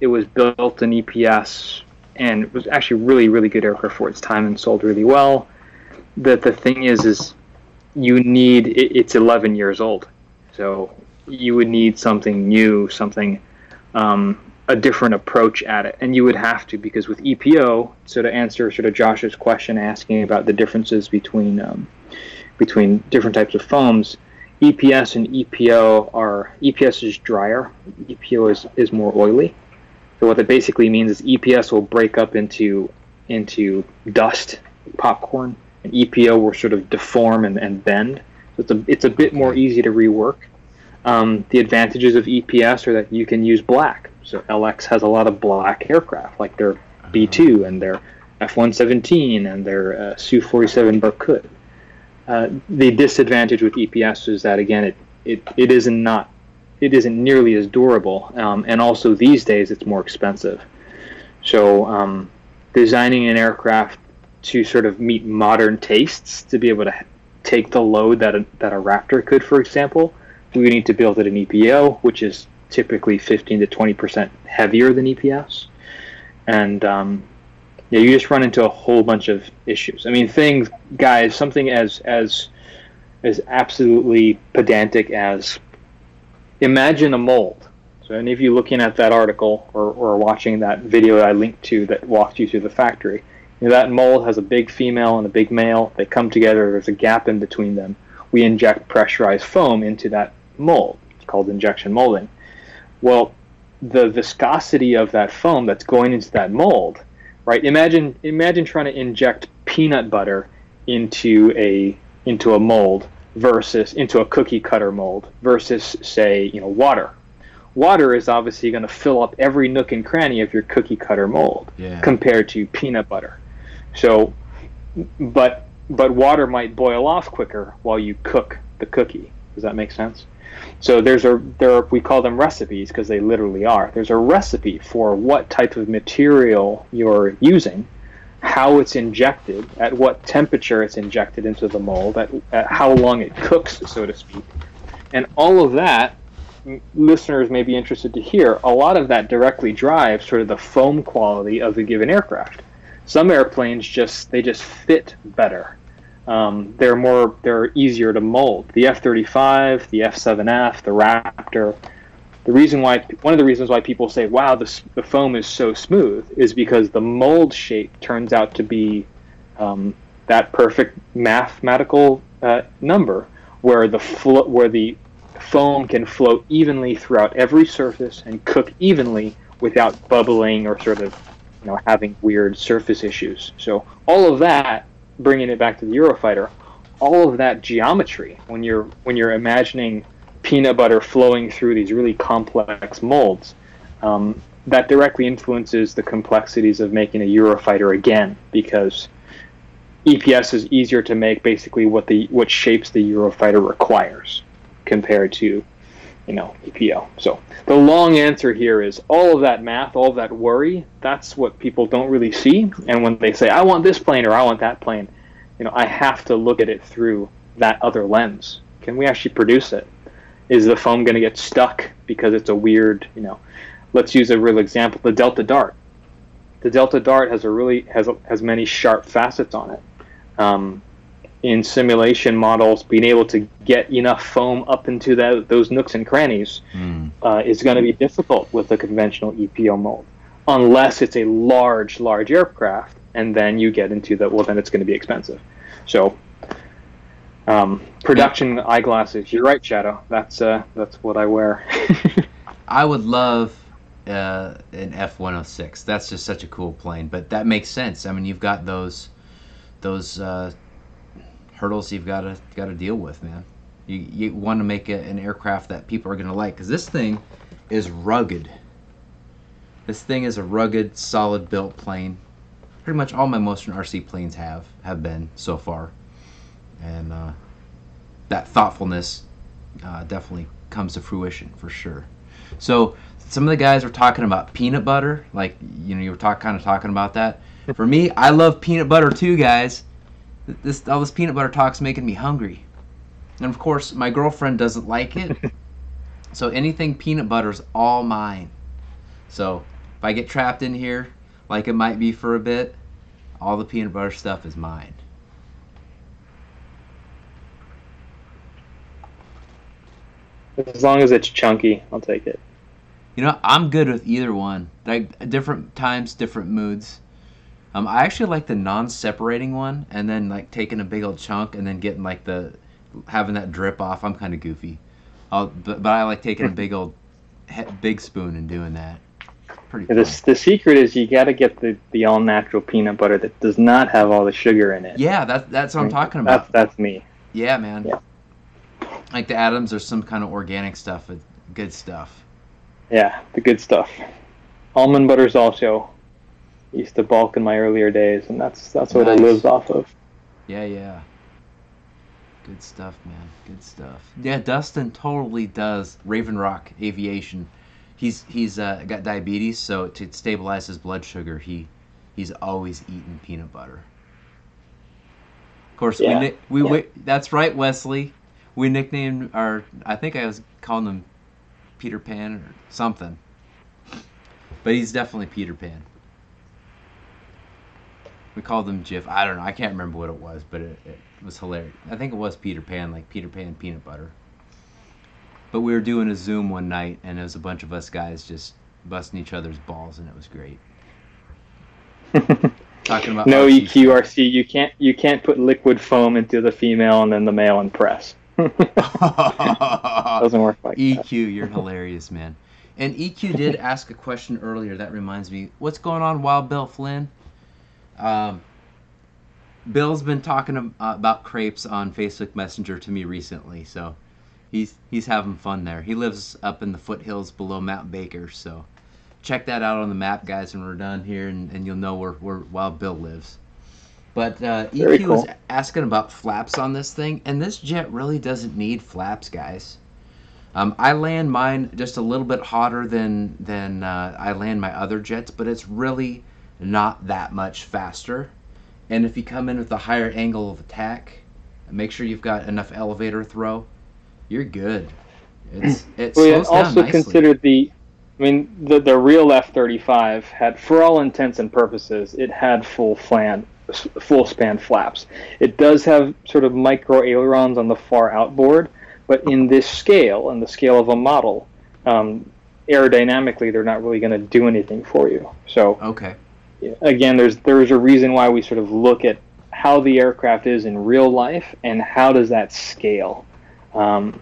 It was built in EPS, and it was actually really, really good aircraft for its time and sold really well. The thing is you need, it's 11 years old, so you would need something new, something, a different approach at it. And you would have to, because with EPO, so to answer sort of Josh's question asking about the differences between different types of foams, EPS and EPO are, EPS is drier, EPO is more oily. So what that basically means is EPS will break up into dust, popcorn, and EPO will sort of deform and bend. So it's a bit more easy to rework. The advantages of EPS are that you can use black. So LX has a lot of black aircraft, like their B-2 and their F-117 and their Su-47 Berkut. The disadvantage with EPS is that, again, it isn't nearly as durable, and also these days it's more expensive. So designing an aircraft to sort of meet modern tastes, to be able to take the load that a Raptor could, for example, we need to build it in EPO, which is typically 15% to 20% heavier than EPS, and yeah, you just run into a whole bunch of issues. I mean, things, guys, something as absolutely pedantic as, imagine a mold. So any of you looking at that article or watching that video that I linked to that walked you through the factory, you know, that mold has a big female and a big male. They come together. There's a gap in between them. We inject pressurized foam into that mold. It's called injection molding. Well, the viscosity of that foam that's going into that mold, right? Imagine trying to inject peanut butter into a mold versus into a cookie cutter mold versus, say, you know, water. Water is obviously going to fill up every nook and cranny of your cookie cutter mold, yeah, compared to peanut butter. So, but water might boil off quicker while you cook the cookie. Does that make sense? So there are, we call them recipes because they literally are. There's a recipe for what type of material you're using, how it's injected, at what temperature it's injected into the mold, at how long it cooks, so to speak. And all of that, listeners may be interested to hear, a lot of that directly drives sort of the foam quality of the given aircraft. Some airplanes just fit better. They're easier to mold. The F-35, the F-7F, the Raptor. One of the reasons why people say, "Wow, the foam is so smooth," is because the mold shape turns out to be that perfect mathematical number where the foam can flow evenly throughout every surface and cook evenly without bubbling or sort of, you know, having weird surface issues. So all of that, bringing it back to the Eurofighter, all of that geometry, when you're imagining peanut butter flowing through these really complex molds, that directly influences the complexities of making a Eurofighter again, because EPS is easier to make basically what shapes the Eurofighter requires compared to you know, the PO. So the long answer here is all of that math, all of that worry, that's what people don't really see. And when they say, I want this plane or I want that plane, you know, I have to look at it through that other lens. Can we actually produce it? Is the foam going to get stuck because it's a weird, you know, let's use a real example, the Delta Dart. The Delta Dart has a really, has many sharp facets on it. In simulation models, being able to get enough foam up into the, those nooks and crannies is going to be difficult with a conventional EPO mold, unless it's a large aircraft, and then you get into the, well, then it's going to be expensive. So production eyeglasses, you're right, Shadow. That's what I wear. I would love an F-106. That's just such a cool plane, but that makes sense. I mean, you've got those hurdles you've got to deal with, man. You want to make an aircraft that people are going to like, because this thing is rugged. This thing is a rugged, solid built plane. Pretty much all my Motion RC planes have been so far, and that thoughtfulness definitely comes to fruition for sure. So some of the guys are talking about peanut butter, like, you know, you were kind of talking about that. For me, I love peanut butter too, guys. All this peanut butter talk's making me hungry, and of course my girlfriend doesn't like it. So anything peanut butter's all mine. So if I get trapped in here, like it might be for a bit, all the peanut butter stuff is mine. As long as it's chunky, I'll take it. You know, I'm good with either one. Like, different times, different moods. I actually like the non-separating one, and then like taking a big old chunk and then getting like having that drip off. I'm kind of goofy, but I like taking a big old big spoon and doing that. Pretty. Yeah, the secret is you got to get the all-natural peanut butter that does not have all the sugar in it. Yeah, that's what I'm talking about. That's me. Yeah, man. Yeah. Like the Adams or some kind of organic stuff, good stuff. Yeah, the good stuff. Almond butter is also. Used to bulk in my earlier days, and that's what it lives off of. Yeah. Good stuff, man. Good stuff. Yeah, Dustin totally does Raven Rock Aviation. He's got diabetes, so to stabilize his blood sugar, he's always eating peanut butter. Of course, yeah. That's right, Wesley. We nicknamed I think I was calling him Peter Pan or something, but he's definitely Peter Pan. We called them Jif. I don't know. I can't remember what it was, but it was hilarious. I think it was Peter Pan, like Peter Pan peanut butter. But we were doing a Zoom one night, and it was a bunch of us guys just busting each other's balls, and it was great. Talking about no RC EQ stuff. RC. You can't put liquid foam into the female and then the male and press. Doesn't work like EQ, that. EQ, you're hilarious, man. And EQ did ask a question earlier. That reminds me, what's going on, Wild Bill Flynn? Bill's been talking about crepes on Facebook Messenger to me recently, so he's having fun there. He lives up in the foothills below Mount Baker, so check that out on the map, guys, when we're done here, and you'll know where Wild Bill lives. But EQ was asking about flaps on this thing, and this jet really doesn't need flaps, guys. I land mine just a little bit hotter than I land my other jets, but it's really not that much faster. And if you come in with a higher angle of attack, make sure you've got enough elevator throw, you're good. It's well, also considered the real F-35 had, for all intents and purposes, it had full span flaps. It does have sort of micro ailerons on the far outboard, but in this scale, in the scale of a model, aerodynamically, they're not really going to do anything for you. So okay. Again, there's a reason why we sort of look at how the aircraft is in real life and how does that scale, and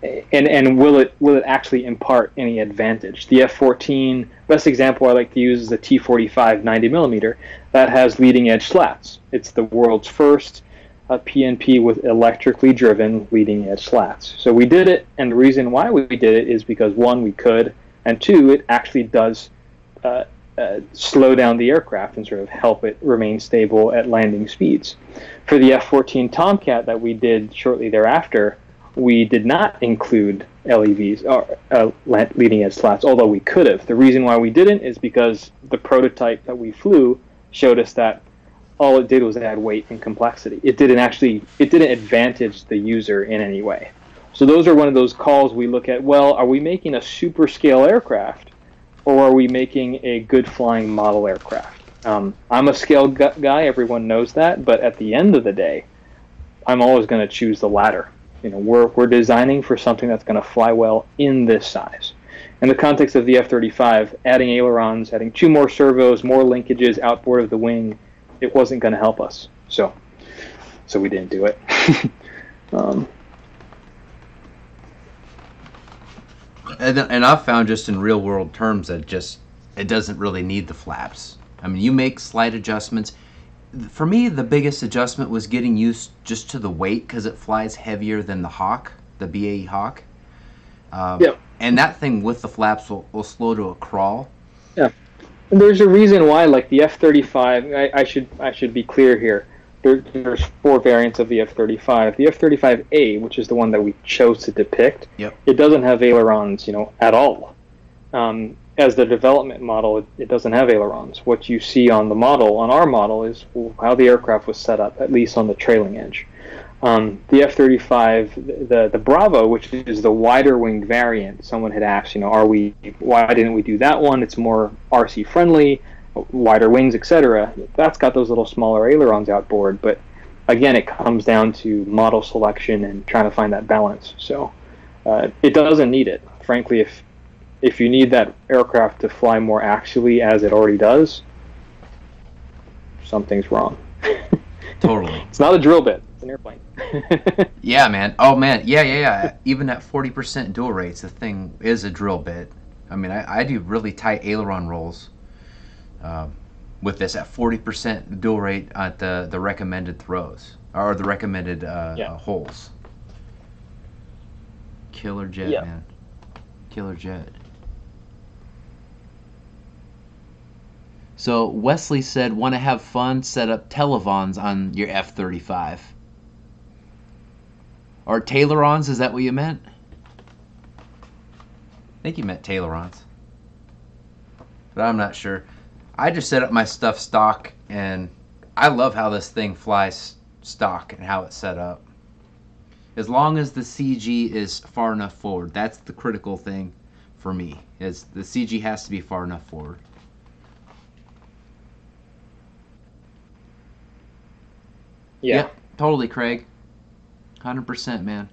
will it actually impart any advantage? The F-14, best example I like to use is the T-45 90mm that has leading edge slats. It's the world's first PNP with electrically driven leading edge slats. So we did it, and the reason why we did it is because one, we could, and two, it actually does. Slow down the aircraft and sort of help it remain stable at landing speeds. For the F-14 Tomcat that we did shortly thereafter, we did not include LEVs or leading edge slats, although we could have. The reason why we didn't is because the prototype that we flew showed us that all it did was add weight and complexity. It didn't actually, it didn't advantage the user in any way. So those are one of those calls we look at, well, are we making a super scale aircraft or are we making a good flying model aircraft? I'm a scale guy, everyone knows that, but at the end of the day, I'm always going to choose the latter. You know, we're designing for something that's going to fly well in this size. In the context of the F-35, adding ailerons, adding 2 more servos, more linkages outboard of the wing, it wasn't going to help us. So we didn't do it. And I've found just in real world terms that just, it doesn't really need the flaps. I mean, you make slight adjustments. For me, the biggest adjustment was getting used just to the weight because it flies heavier than the Hawk, the BAE Hawk. Yep. And that thing with the flaps will slow to a crawl. Yeah. And there's a reason why, like the F-35, I should be clear here. There's 4 variants of the F-35. The F-35A, which is the one that we chose to depict, yep, it doesn't have ailerons, you know, at all. As the development model, it doesn't have ailerons. What you see on the model, on our model, is how the aircraft was set up, at least on the trailing edge. The F-35, the Bravo, which is the wider wing variant, someone had asked, you know, why didn't we do that one? It's more RC friendly, wider wings, etc. That's got those little smaller ailerons outboard, but again, it comes down to model selection and trying to find that balance. So it doesn't need it. Frankly, if you need that aircraft to fly more axially as it already does, something's wrong. Totally. It's not a drill bit. It's an airplane. Yeah, man. Oh, man. Yeah. Even at 40% dual rates, the thing is a drill bit. I mean, I do really tight aileron rolls with this at 40% dual rate at the recommended throws, or the recommended holes. Killer jet, yeah, man. Killer jet. So Wesley said, want to have fun, set up televons on your F-35. Or tailorons, is that what you meant? I think you meant tailorons. But I'm not sure. I just set up my stuff stock, and I love how this thing flies stock and how it's set up. As long as the CG is far enough forward, that's the critical thing for me, is the CG has to be far enough forward. Yeah. Yep, totally, Craig. 100%, man.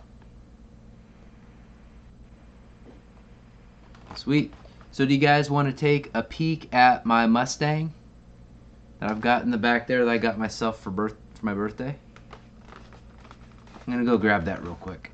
Sweet. So do you guys want to take a peek at my Mustang that I've got in the back there that I got myself for my birthday? I'm going to go grab that real quick.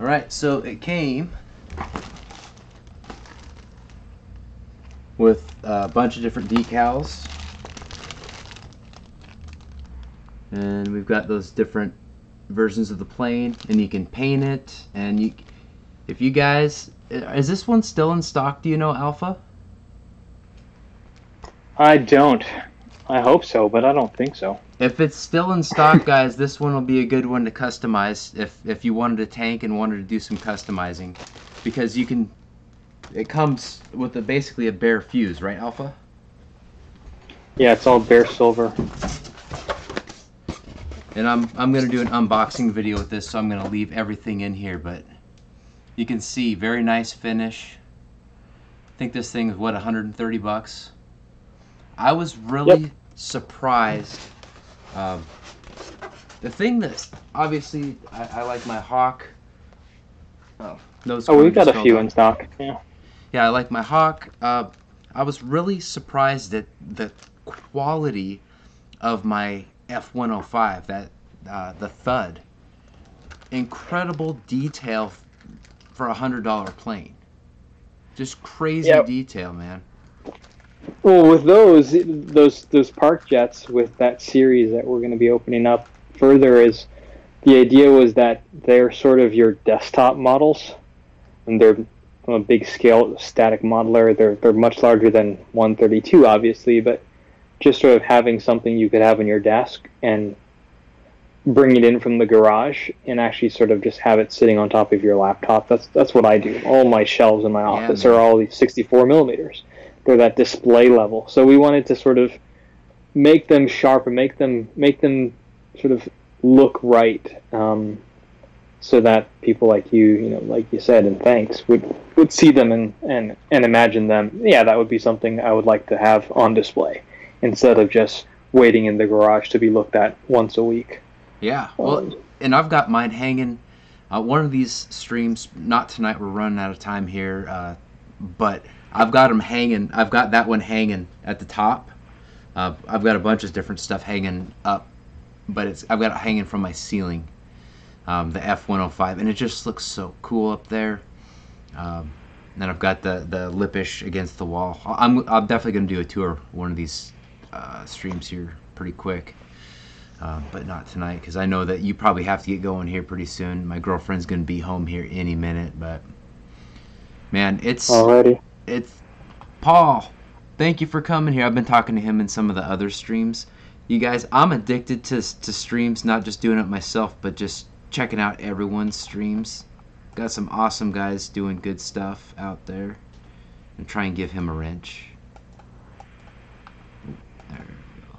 Alright, so it came with a bunch of different decals, and we've got those different versions of the plane, and you can paint it, and you, if you guys, is this one still in stock, do you know, Alpha? I don't. I hope so, but I don't think so. If it's still in stock, guys, this one will be a good one to customize if you wanted a tank and wanted to do some customizing, because you can. It comes with basically a bare fuse, right, Alpha? Yeah, it's all bare silver. And I'm gonna do an unboxing video with this, so I'm gonna leave everything in here, but you can see very nice finish. I think this thing is what, 130 bucks? I was really surprised. The thing that obviously I like my Hawk. Oh, those we've got a few in stock. Yeah. Yeah, I like my Hawk. I was really surprised at the quality of my F-105, that the thud. Incredible detail for a $100 plane. Just crazy detail, man. Well, with those Park jets, with that series that we're going to be opening up further, is the idea was that they're sort of your desktop models, and they're on a big scale static modeler. They're much larger than 132, obviously, but just sort of having something you could have on your desk and bring it in from the garage and actually sort of just have it sitting on top of your laptop. That's what I do. All my shelves in my office are all these 64 millimeters. They're that display level. So we wanted to sort of make them sharp and make them sort of look right, so that people like you know, like you said, and thanks, would see them and imagine them. Yeah, that would be something I would like to have on display, instead of just waiting in the garage to be looked at once a week. Yeah, well, and I've got mine hanging. One of these streams, not tonight, we're running out of time here, but I've got them hanging. I've got that one hanging at the top. I've got a bunch of different stuff hanging up, but I've got it hanging from my ceiling, the F-105, and it just looks so cool up there. And then I've got the Lippish against the wall. I'm definitely going to do a tour one of these streams here pretty quick, but not tonight, because I know that you probably have to get going here pretty soon. My girlfriend's going to be home here any minute, but man, it's Paul, thank you for coming here. I've been talking to him in some of the other streams. You guys, I'm addicted to streams, not just doing it myself, but just checking out everyone's streams. Got some awesome guys doing good stuff out there, and try and give him a wrench. There we go.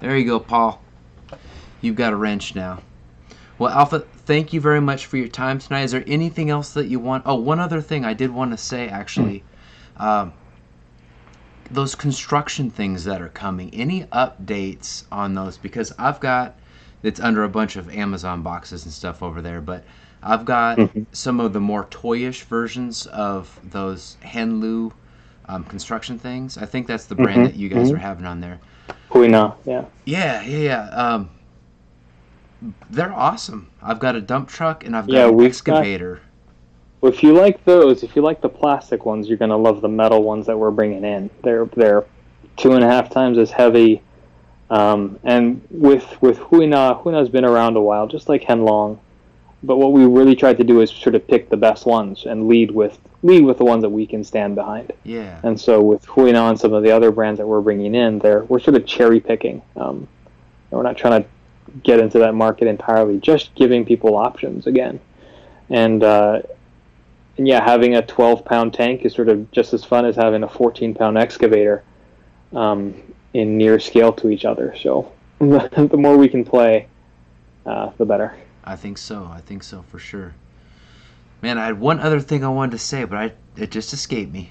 There you go, Paul. You've got a wrench now. Well, Alpha, thank you very much for your time tonight. Is there anything else that you want? Oh, one other thing I did want to say, actually. Those construction things that are coming, any updates on those? Because I've got, it's under a bunch of Amazon boxes and stuff over there, but I've got some of the more toyish versions of those Henlu construction things. I think that's the brand that you guys are having on there. Yeah. They're awesome. I've got a dump truck and I've got an excavator. Well, if you like those, if you like the plastic ones, you're going to love the metal ones that we're bringing in. They're 2.5 times as heavy. And with Huina's been around a while, just like Henlong. But what we really tried to do is sort of pick the best ones and lead with the ones that we can stand behind. Yeah. And so with Huina and some of the other brands that we're bringing in, we're sort of cherry picking. We're not trying to get into that market entirely, just giving people options again. And yeah, having a 12-pound tank is sort of just as fun as having a 14-pound excavator, in near scale to each other. So the more we can play, the better. I think so. I think so for sure. Man, I had one other thing I wanted to say, but it just escaped me.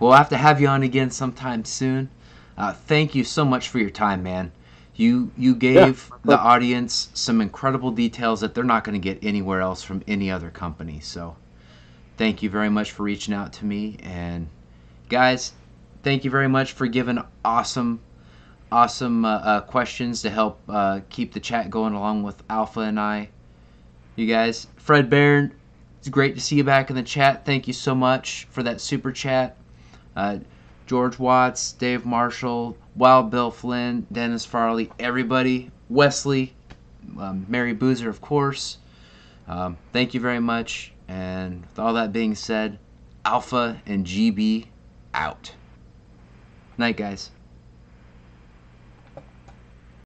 We'll have to have you on again sometime soon. Thank you so much for your time, man. You gave the audience some incredible details that they're not going to get anywhere else from any other company. So thank you very much for reaching out to me. And guys, thank you very much for giving awesome questions to help keep the chat going along with Alpha and I. You guys, Fred Baron, it's great to see you back in the chat. Thank you so much for that super chat. George Watts, Dave Marshall, Wild Bill Flynn, Dennis Farley, everybody, Wesley, Mary Boozer, of course. Thank you very much. And with all that being said, Alpha and GB out. Night, guys.